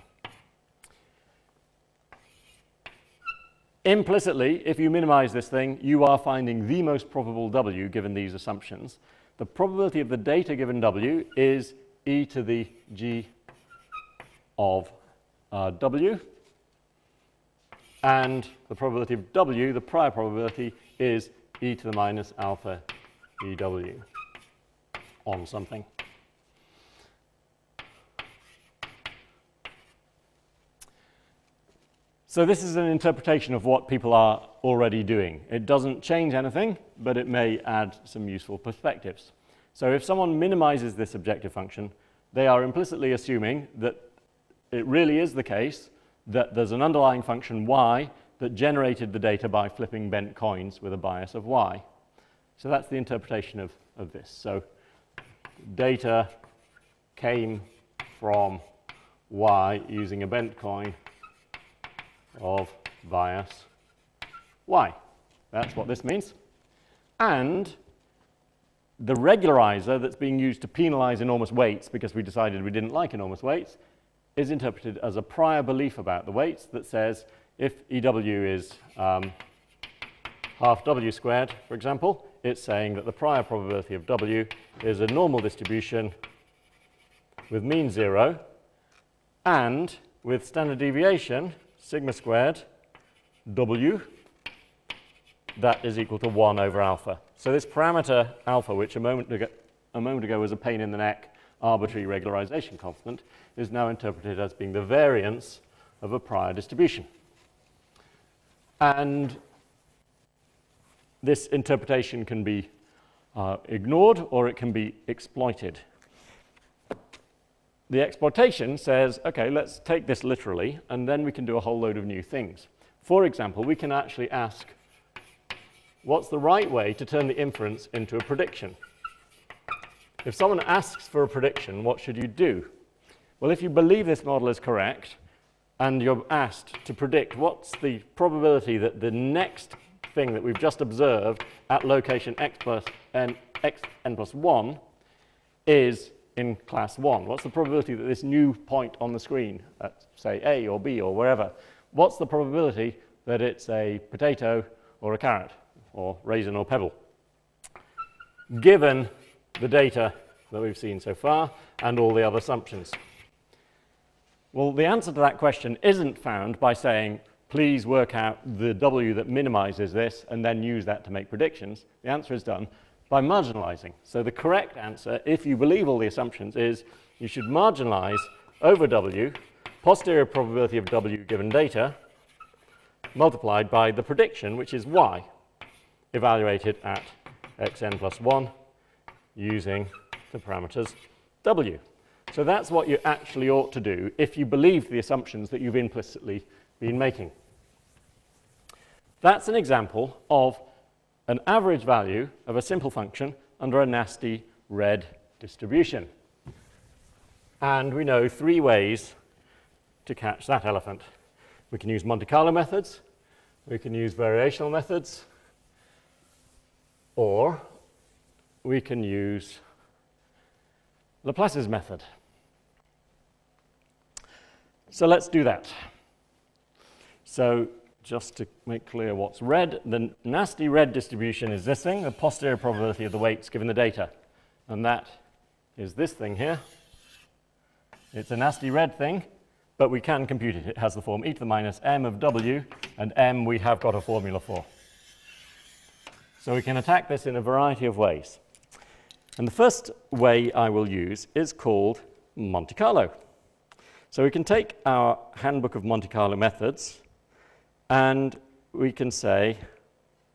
Implicitly, if you minimize this thing, you are finding the most probable w given these assumptions. The probability of the data given w is e to the g of uh, w, and the probability of w, the prior probability, is e to the minus alpha E W on something. So this is an interpretation of what people are already doing. It doesn't change anything, but it may add some useful perspectives. So if someone minimizes this objective function, they are implicitly assuming that it really is the case that there's an underlying function y that generated the data by flipping bent coins with a bias of y. So that's the interpretation of, of this. So data came from y using a bent coin of bias y. That's what this means. And the regularizer that's being used to penalize enormous weights because we decided we didn't like enormous weights is interpreted as a prior belief about the weights that says if E W is um, half w squared, for example, it's saying that the prior probability of w is a normal distribution with mean zero and with standard deviation sigma squared w, that is equal to one over alpha. So this parameter alpha, which a moment ago, a moment ago was a pain in the neck arbitrary regularization constant, is now interpreted as being the variance of a prior distribution. And this interpretation can be uh, ignored or it can be exploited. The exploitation says, okay, let's take this literally, and then we can do a whole load of new things. For example, we can actually ask, what's the right way to turn the inference into a prediction? If someone asks for a prediction, what should you do? Well, if you believe this model is correct, and you're asked to predict what's the probability that the next thing that we've just observed at location x plus n, x n plus one is in class one. What's the probability that this new point on the screen at, say, A or B or wherever, what's the probability that it's a potato or a carrot or raisin or pebble, given the data that we've seen so far and all the other assumptions? Well, the answer to that question isn't found by saying, please work out the W that minimizes this and then use that to make predictions. The answer is done by marginalizing. So the correct answer, if you believe all the assumptions, is you should marginalize over W, posterior probability of W given data, multiplied by the prediction, which is Y, evaluated at xn plus one using the parameters W. So that's what you actually ought to do if you believe the assumptions that you've implicitly been making. That's an example of an average value of a simple function under a nasty red distribution. And we know three ways to catch that elephant. We can use Monte Carlo methods, we can use variational methods, or we can use Laplace's method. So let's do that. So just to make clear what's red, the nasty red distribution is this thing, the posterior probability of the weights given the data. And that is this thing here. It's a nasty red thing, but we can compute it. It has the form e to the minus m of w, and m we have got a formula for. So we can attack this in a variety of ways. And the first way I will use is called Monte Carlo. So we can take our handbook of Monte Carlo methods, and we can say,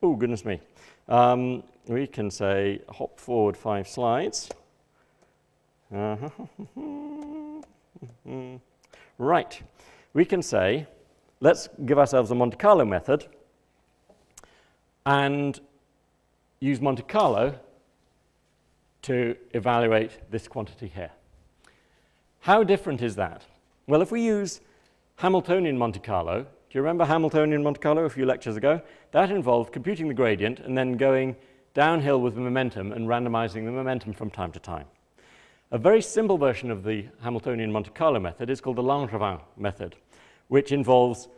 oh, goodness me, um, we can say hop forward five slides. Uh-huh. Right, we can say, let's give ourselves a Monte Carlo method and use Monte Carlo to evaluate this quantity here. How different is that? Well, if we use Hamiltonian Monte Carlo, do you remember Hamiltonian Monte Carlo a few lectures ago? That involved computing the gradient and then going downhill with the momentum and randomizing the momentum from time to time. A very simple version of the Hamiltonian Monte Carlo method is called the Langevin method, which involves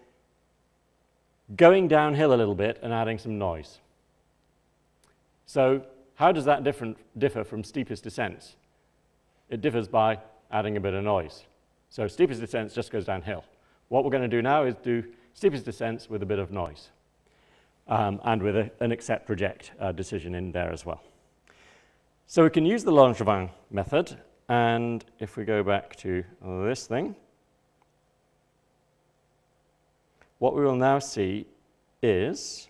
going downhill a little bit and adding some noise. So how does that differ from steepest descents? It differs by adding a bit of noise. So steepest descents just goes downhill. What we're going to do now is do steepest descents with a bit of noise, um, and with a, an accept-reject uh, decision in there as well. So we can use the Langevin method, and if we go back to this thing, what we will now see is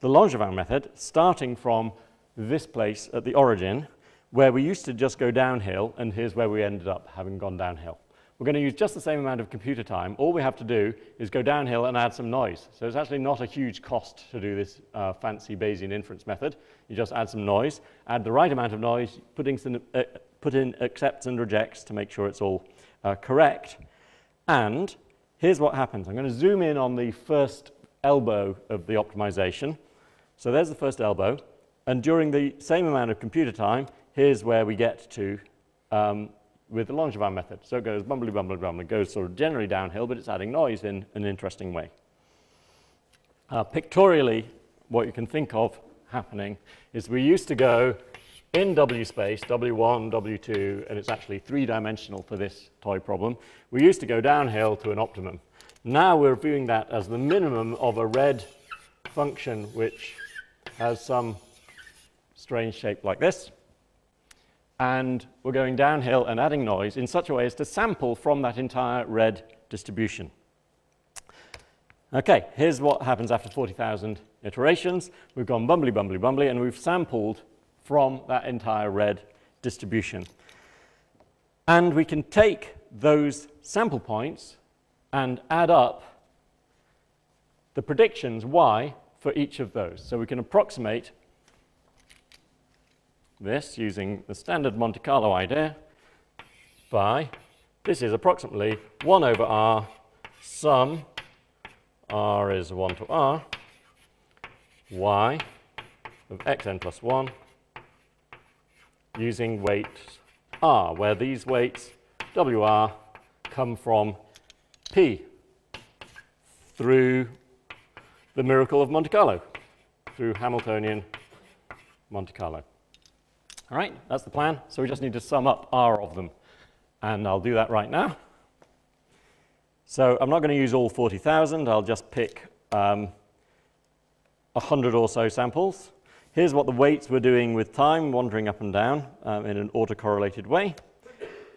the Langevin method starting from this place at the origin, where we used to just go downhill, and here's where we ended up having gone downhill. We're going to use just the same amount of computer time. All we have to do is go downhill and add some noise. So it's actually not a huge cost to do this uh, fancy Bayesian inference method. You just add some noise, add the right amount of noise, put in, some, uh, put in accepts and rejects to make sure it's all uh, correct. And here's what happens. I'm going to zoom in on the first elbow of the optimization. So there's the first elbow. And during the same amount of computer time, here's where we get to um, with the Langevin method. So it goes bumbly, bumbly, bumbly. It goes sort of generally downhill, but it's adding noise in an interesting way. Uh, pictorially, what you can think of happening is we used to go in W space, W one, W two, and it's actually three-dimensional for this toy problem. We used to go downhill to an optimum. Now we're viewing that as the minimum of a red function which has some strange shape like this. And we're going downhill and adding noise in such a way as to sample from that entire red distribution. Okay, here's what happens after forty thousand iterations. We've gone bumbly, bumbly, bumbly, and we've sampled from that entire red distribution. And we can take those sample points and add up the predictions y for each of those. So we can approximate this using the standard Monte Carlo idea by, this is approximately one over r sum, r is one to r, y of xn plus one using weight r, where these weights wr come from p through the miracle of Monte Carlo, through Hamiltonian Monte Carlo. All right, that's the plan. So we just need to sum up r of them. And I'll do that right now. So I'm not going to use all forty thousand. I'll just pick um, one hundred or so samples. Here's what the weights were doing with time, wandering up and down um, in an autocorrelated way.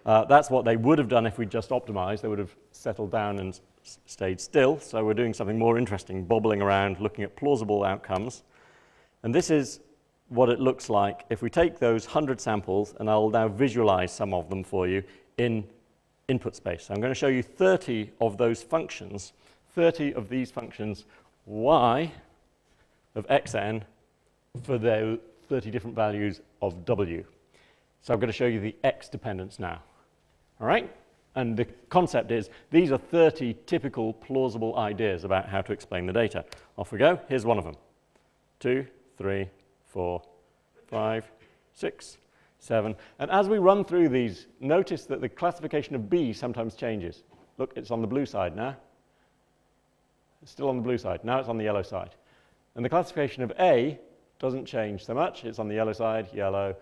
Uh, that's what they would have done if we just optimized. They would have settled down and stayed still. So we're doing something more interesting, bobbling around, looking at plausible outcomes. And this is what it looks like if we take those one hundred samples, and I'll now visualize some of them for you in input space. So I'm going to show you thirty of those functions, thirty of these functions, y of xn for their thirty different values of w. So I'm going to show you the x dependence now. All right? And the concept is these are thirty typical plausible ideas about how to explain the data. Off we go. Here's one of them. Two, three, four, five, six, seven. And as we run through these, notice that the classification of B sometimes changes. Look, it's on the blue side now. It's still on the blue side. Now it's on the yellow side. And the classification of A doesn't change so much. It's on the yellow side, yellow,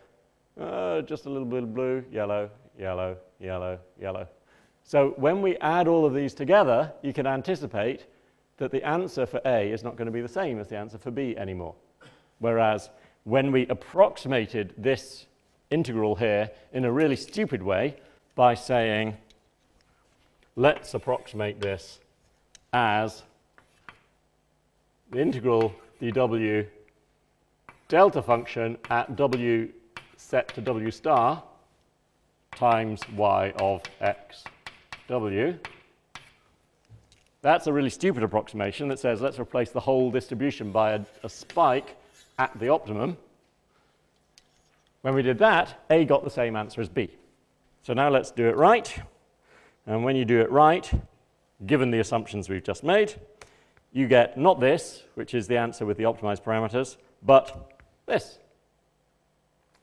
uh, just a little bit of blue, yellow, yellow, yellow, yellow. So when we add all of these together, you can anticipate that the answer for A is not going to be the same as the answer for B anymore. Whereas when we approximated this integral here in a really stupid way by saying, let's approximate this as the integral dw delta function at w set to w star times y of x w. That's a really stupid approximation that says let's replace the whole distribution by a, a spike at the optimum. When we did that, A got the same answer as B. So now let's do it right. And when you do it right, given the assumptions we've just made, you get not this, which is the answer with the optimized parameters, but this.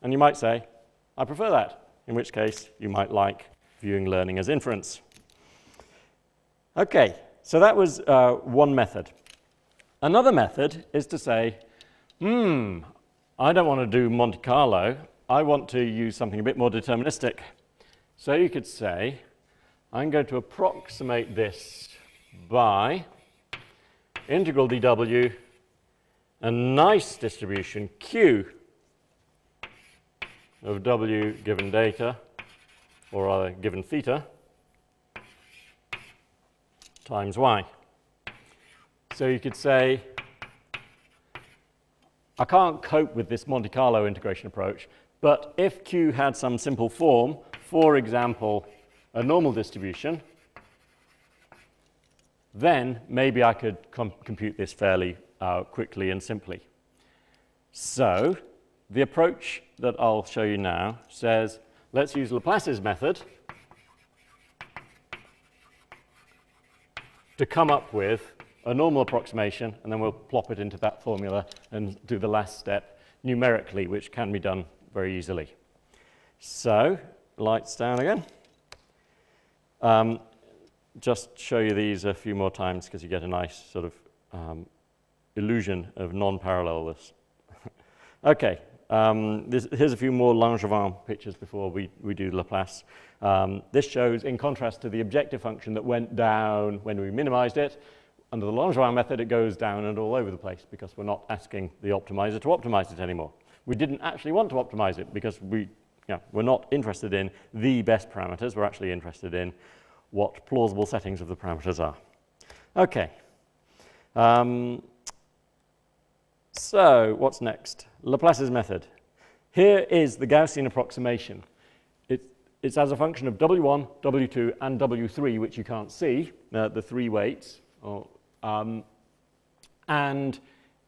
And you might say, I prefer that, in which case you might like viewing learning as inference. Okay, so that was uh, one method. Another method is to say, Hmm, I don't want to do Monte Carlo. I want to use something a bit more deterministic. So you could say, I'm going to approximate this by integral dw, a nice distribution Q of w given data, or rather given theta, times y. So you could say, I can't cope with this Monte Carlo integration approach, but if Q had some simple form, for example, a normal distribution, then maybe I could com compute this fairly uh, quickly and simply. So the approach that I'll show you now says, let's use Laplace's method to come up with a normal approximation, and then we'll plop it into that formula and do the last step numerically, which can be done very easily. So, lights down again. Um, just show you these a few more times because you get a nice sort of um, illusion of non-parallelness. Okay, um, this, here's a few more Langevin pictures before we, we do Laplace. Um, this shows, in contrast to the objective function that went down when we minimized it, under the Langevin method, it goes down and all over the place because we're not asking the optimizer to optimize it anymore. We didn't actually want to optimize it because we, you know, we're not interested in the best parameters. We're actually interested in what plausible settings of the parameters are. Okay. Um, so what's next? Laplace's method. Here is the Gaussian approximation. It, it's as a function of W one, W two, and W three, which you can't see, uh, the three weights. Or, um, and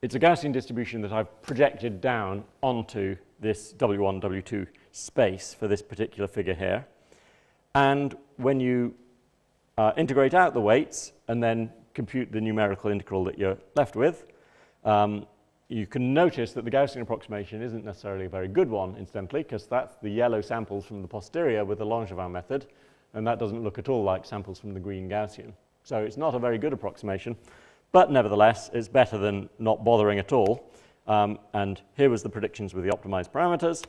it's a Gaussian distribution that I've projected down onto this W one, W two space for this particular figure here. And when you uh, integrate out the weights and then compute the numerical integral that you're left with, um, you can notice that the Gaussian approximation isn't necessarily a very good one, incidentally, because that's the yellow samples from the posterior with the Langevin method, and that doesn't look at all like samples from the green Gaussian. So it's not a very good approximation, but nevertheless, it's better than not bothering at all. Um, and here was the predictions with the optimized parameters.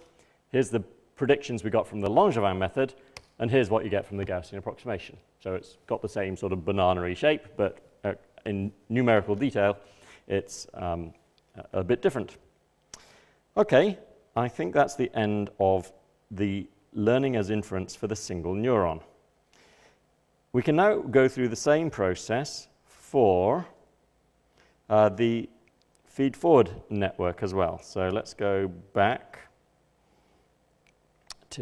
Here's the predictions we got from the Langevin method, and here's what you get from the Gaussian approximation. So it's got the same sort of banana-y shape, but uh, in numerical detail, it's um, a bit different. Okay, I think that's the end of the learning as inference for the single neuron. We can now go through the same process for uh, the feed-forward network as well. So let's go back to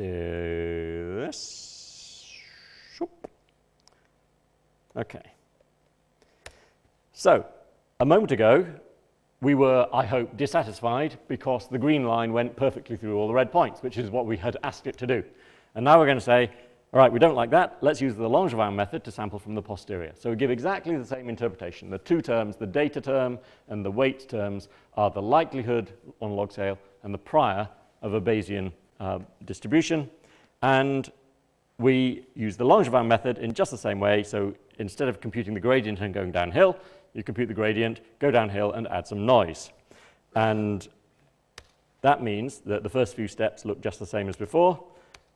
this. Okay. So, a moment ago, we were, I hope, dissatisfied because the green line went perfectly through all the red points, which is what we had asked it to do. And now we're going to say, all right, we don't like that. Let's use the Langevin method to sample from the posterior. So we give exactly the same interpretation. The two terms, the data term and the weight terms, are the likelihood on log scale and the prior of a Bayesian uh, distribution. And we use the Langevin method in just the same way. So instead of computing the gradient and going downhill, you compute the gradient, go downhill, and add some noise. And that means that the first few steps look just the same as before.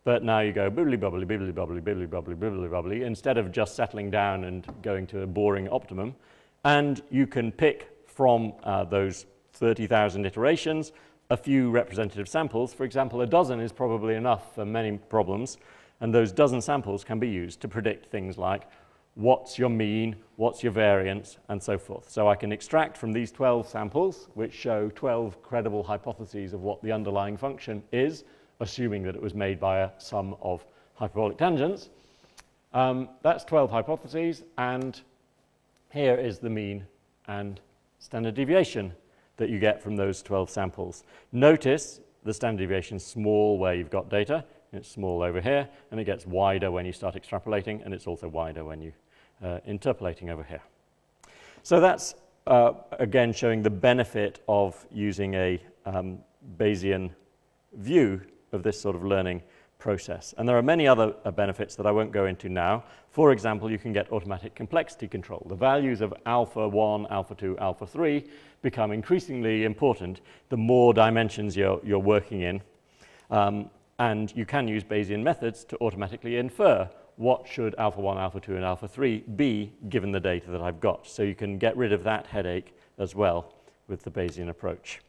But now you go bibbly bobbly, bibbly bobbly, bibbly bobbly, bibbly bobbly, instead of just settling down and going to a boring optimum. And you can pick from uh, those thirty thousand iterations a few representative samples. For example, a dozen is probably enough for many problems. And those dozen samples can be used to predict things like what's your mean, what's your variance, and so forth. So I can extract from these twelve samples, which show twelve credible hypotheses of what the underlying function is, assuming that it was made by a sum of hyperbolic tangents. Um, that's twelve hypotheses, and here is the mean and standard deviation that you get from those twelve samples. Notice the standard deviation is small where you've got data, and it's small over here, and it gets wider when you start extrapolating, and it's also wider when you uh, interpolating over here. So that's, uh, again, showing the benefit of using a um, Bayesian view of this sort of learning process. And there are many other uh, benefits that I won't go into now. For example, you can get automatic complexity control. The values of alpha one, alpha two, alpha three become increasingly important the more dimensions you're, you're working in. Um, and you can use Bayesian methods to automatically infer what should alpha one, alpha two, and alpha three be given the data that I've got. So you can get rid of that headache as well with the Bayesian approach.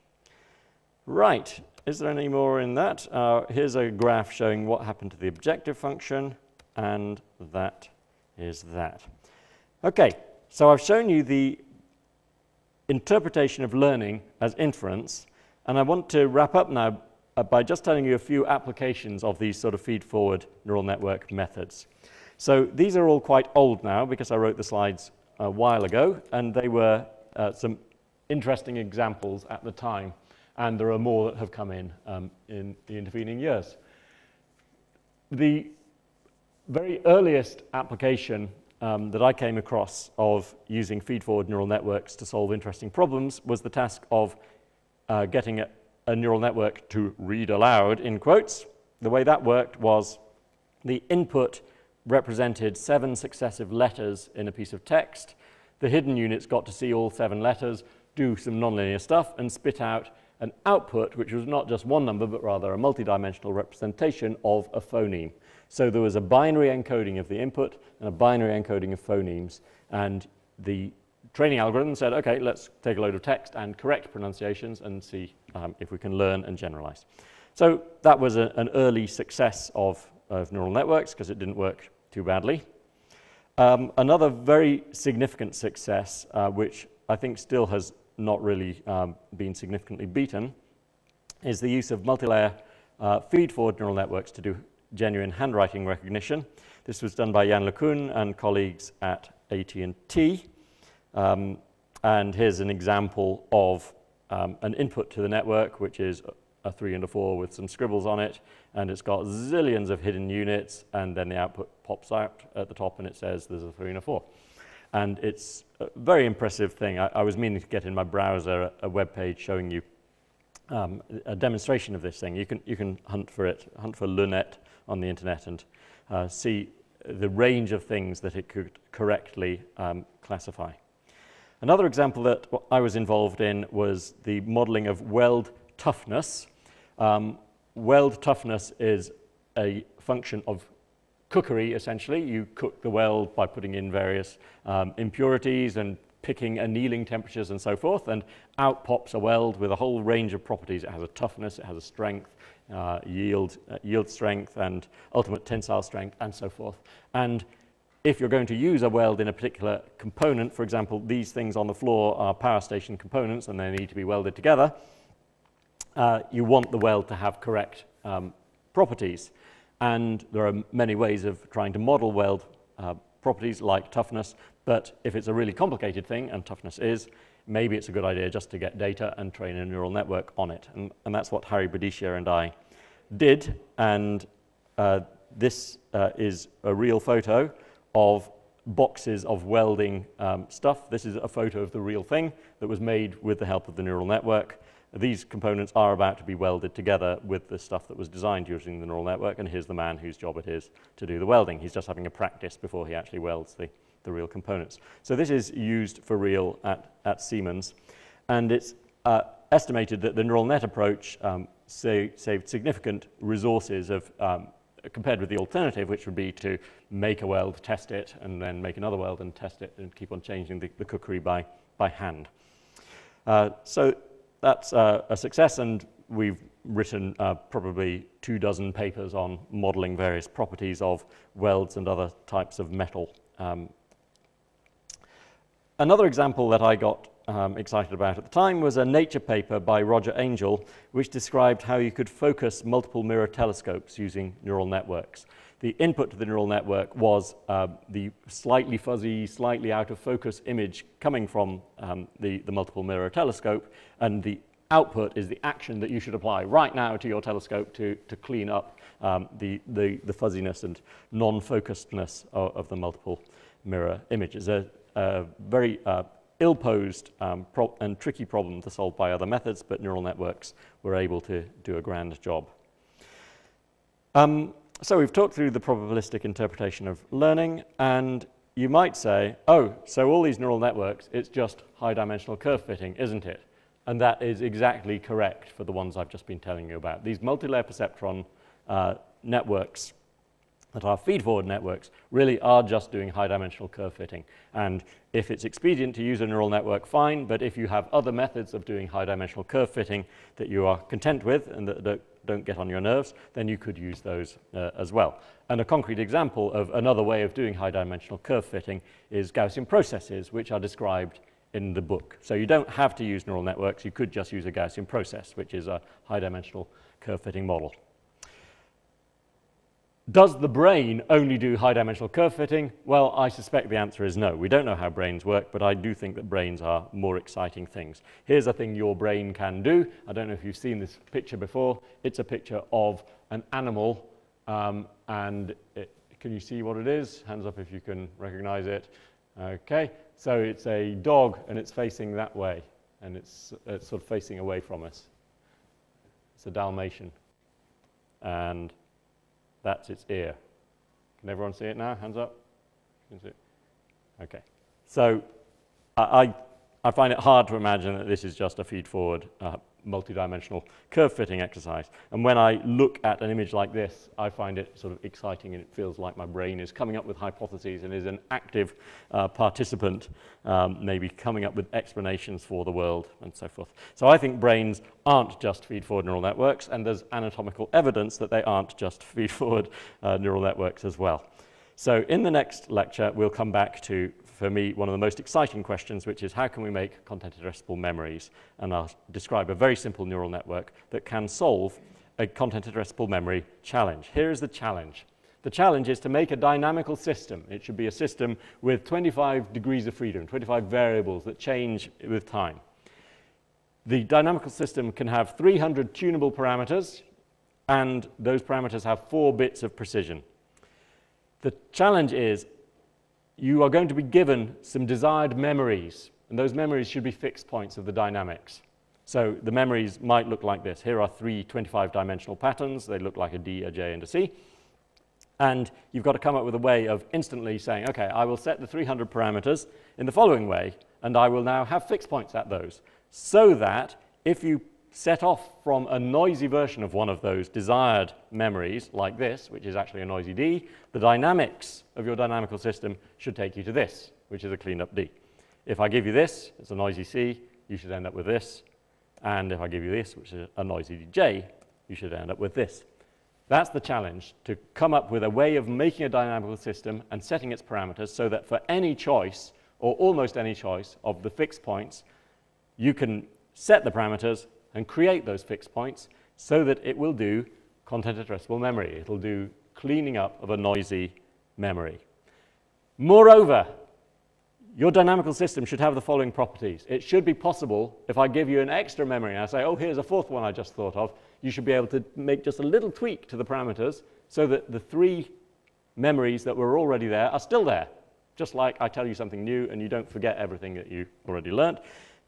Right. Is there any more in that? Uh, here's a graph showing what happened to the objective function, and that is that. Okay, so I've shown you the interpretation of learning as inference, and I want to wrap up now uh, by just telling you a few applications of these sort of feed-forward neural network methods. So these are all quite old now because I wrote the slides a while ago, and they were uh, some interesting examples at the time. And there are more that have come in um, in the intervening years. The very earliest application um, that I came across of using feed-forward neural networks to solve interesting problems was the task of uh, getting a, a neural network to read aloud, in quotes. The way that worked was the input represented seven successive letters in a piece of text. The hidden units got to see all seven letters, do some nonlinear stuff, and spit out an output which was not just one number but rather a multidimensional representation of a phoneme. So there was a binary encoding of the input and a binary encoding of phonemes, and the training algorithm said, okay, let's take a load of text and correct pronunciations and see um, if we can learn and generalize. So that was a, an early success of, of neural networks because it didn't work too badly. Um, another very significant success uh, which I think still has not really um, been significantly beaten is the use of multi-layer uh, feed-forward neural networks to do genuine handwriting recognition. This was done by Jan LeCun and colleagues at A T and T. Um, and here's an example of um, an input to the network, which is a three and a four with some scribbles on it, and it's got zillions of hidden units, and then the output pops out at the top and it says there's a three and a four. And it's a very impressive thing. I, I was meaning to get in my browser a, a web page showing you um, a demonstration of this thing. You can, you can hunt for it, hunt for LeNet on the internet, and uh, see the range of things that it could correctly um, classify. Another example that I was involved in was the modeling of weld toughness. Um, weld toughness is a function of cookery, essentially. You cook the weld by putting in various um, impurities and picking annealing temperatures and so forth, and out pops a weld with a whole range of properties. It has a toughness, it has a strength, uh, yield, uh, yield strength, and ultimate tensile strength, and so forth. And if you're going to use a weld in a particular component, for example, these things on the floor are power station components and they need to be welded together, Uh, you want the weld to have correct um, properties. And there are many ways of trying to model weld uh, properties like toughness, but if it's a really complicated thing, and toughness is, maybe it's a good idea just to get data and train a neural network on it. And, and that's what Harry Bidisha and I did. And uh, this uh, is a real photo of boxes of welding um, stuff. This is a photo of the real thing that was made with the help of the neural network. These components are about to be welded together with the stuff that was designed using the neural network, and here's the man whose job it is to do the welding. He's just having a practice before he actually welds the, the real components. So this is used for real at, at Siemens, and it's uh, estimated that the neural net approach um, sa saved significant resources of, um, compared with the alternative, which would be to make a weld, test it, and then make another weld and test it, and keep on changing the, the cookery by, by hand. Uh, so that's uh, a success, and we've written uh, probably two dozen papers on modeling various properties of welds and other types of metal. Um, another example that I got um, excited about at the time was a Nature paper by Roger Angel, which described how you could focus multiple mirror telescopes using neural networks. The input to the neural network was uh, the slightly fuzzy, slightly out of focus image coming from um, the, the multiple mirror telescope, and the output is the action that you should apply right now to your telescope to, to clean up um, the, the, the fuzziness and non-focusedness of, of the multiple mirror image. It's a, a very uh, ill-posed um, and tricky problem to solve by other methods, but neural networks were able to do a grand job. Um, So we've talked through the probabilistic interpretation of learning, and you might say, oh, so all these neural networks, it's just high-dimensional curve fitting, isn't it? And that is exactly correct for the ones I've just been telling you about. These multi-layer perceptron uh, networks that are feed-forward networks really are just doing high-dimensional curve fitting. And if it's expedient to use a neural network, fine, but if you have other methods of doing high-dimensional curve fitting that you are content with and that don't don't get on your nerves, then you could use those uh, as well. And a concrete example of another way of doing high-dimensional curve fitting is Gaussian processes, which are described in the book. So you don't have to use neural networks, you could just use a Gaussian process, which is a high-dimensional curve fitting model. Does the brain only do high-dimensional curve fitting? Well, I suspect the answer is no. We don't know how brains work, but I do think that brains are more exciting things. Here's a thing your brain can do. I don't know if you've seen this picture before. It's a picture of an animal, um, and it, can you see what it is? Hands up if you can recognize it. Okay, so it's a dog, and it's facing that way, and it's, it's sort of facing away from us. It's a Dalmatian. And that's its ear. Can everyone see it now? Hands up. Can see it? Okay. So I, I find it hard to imagine that this is just a feed-forward, uh, multi-dimensional curve-fitting exercise. And when I look at an image like this, I find it sort of exciting, and it feels like my brain is coming up with hypotheses and is an active uh, participant, um, maybe coming up with explanations for the world and so forth. So I think brains aren't just feed-forward neural networks, and there's anatomical evidence that they aren't just feed-forward uh, neural networks as well. So in the next lecture, we'll come back to for me, one of the most exciting questions, which is how can we make content-addressable memories? And I'll describe a very simple neural network that can solve a content-addressable memory challenge. Here is the challenge. The challenge is to make a dynamical system. It should be a system with twenty-five degrees of freedom, twenty-five variables that change with time. The dynamical system can have three hundred tunable parameters, and those parameters have four bits of precision. The challenge is you are going to be given some desired memories, and those memories should be fixed points of the dynamics. So the memories might look like this. Here are three twenty-five dimensional patterns. They look like a D, a J, and a C. And you've got to come up with a way of instantly saying, okay, I will set the three hundred parameters in the following way, and I will now have fixed points at those, so that if you set off from a noisy version of one of those desired memories, like this, which is actually a noisy D, the dynamics of your dynamical system should take you to this, which is a cleaned up D. If I give you this, it's a noisy C, you should end up with this. And if I give you this, which is a noisy J, you should end up with this. That's the challenge, to come up with a way of making a dynamical system and setting its parameters so that for any choice, or almost any choice, of the fixed points, you can set the parameters and create those fixed points so that it will do content addressable memory. It'll do cleaning up of a noisy memory. Moreover, your dynamical system should have the following properties. It should be possible, if I give you an extra memory and I say, oh, here's a fourth one I just thought of, you should be able to make just a little tweak to the parameters so that the three memories that were already there are still there. Just like I tell you something new and you don't forget everything that you already learnt.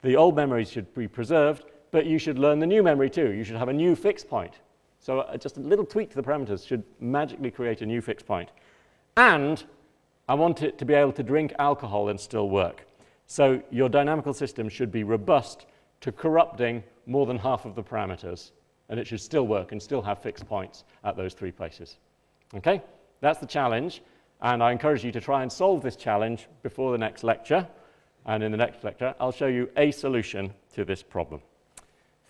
The old memories should be preserved, but you should learn the new memory too. You should have a new fixed point. So uh, just a little tweak to the parameters should magically create a new fixed point. And I want it to be able to drink alcohol and still work. So your dynamical system should be robust to corrupting more than half of the parameters, and it should still work and still have fixed points at those three places. Okay? That's the challenge, and I encourage you to try and solve this challenge before the next lecture. And in the next lecture, I'll show you a solution to this problem.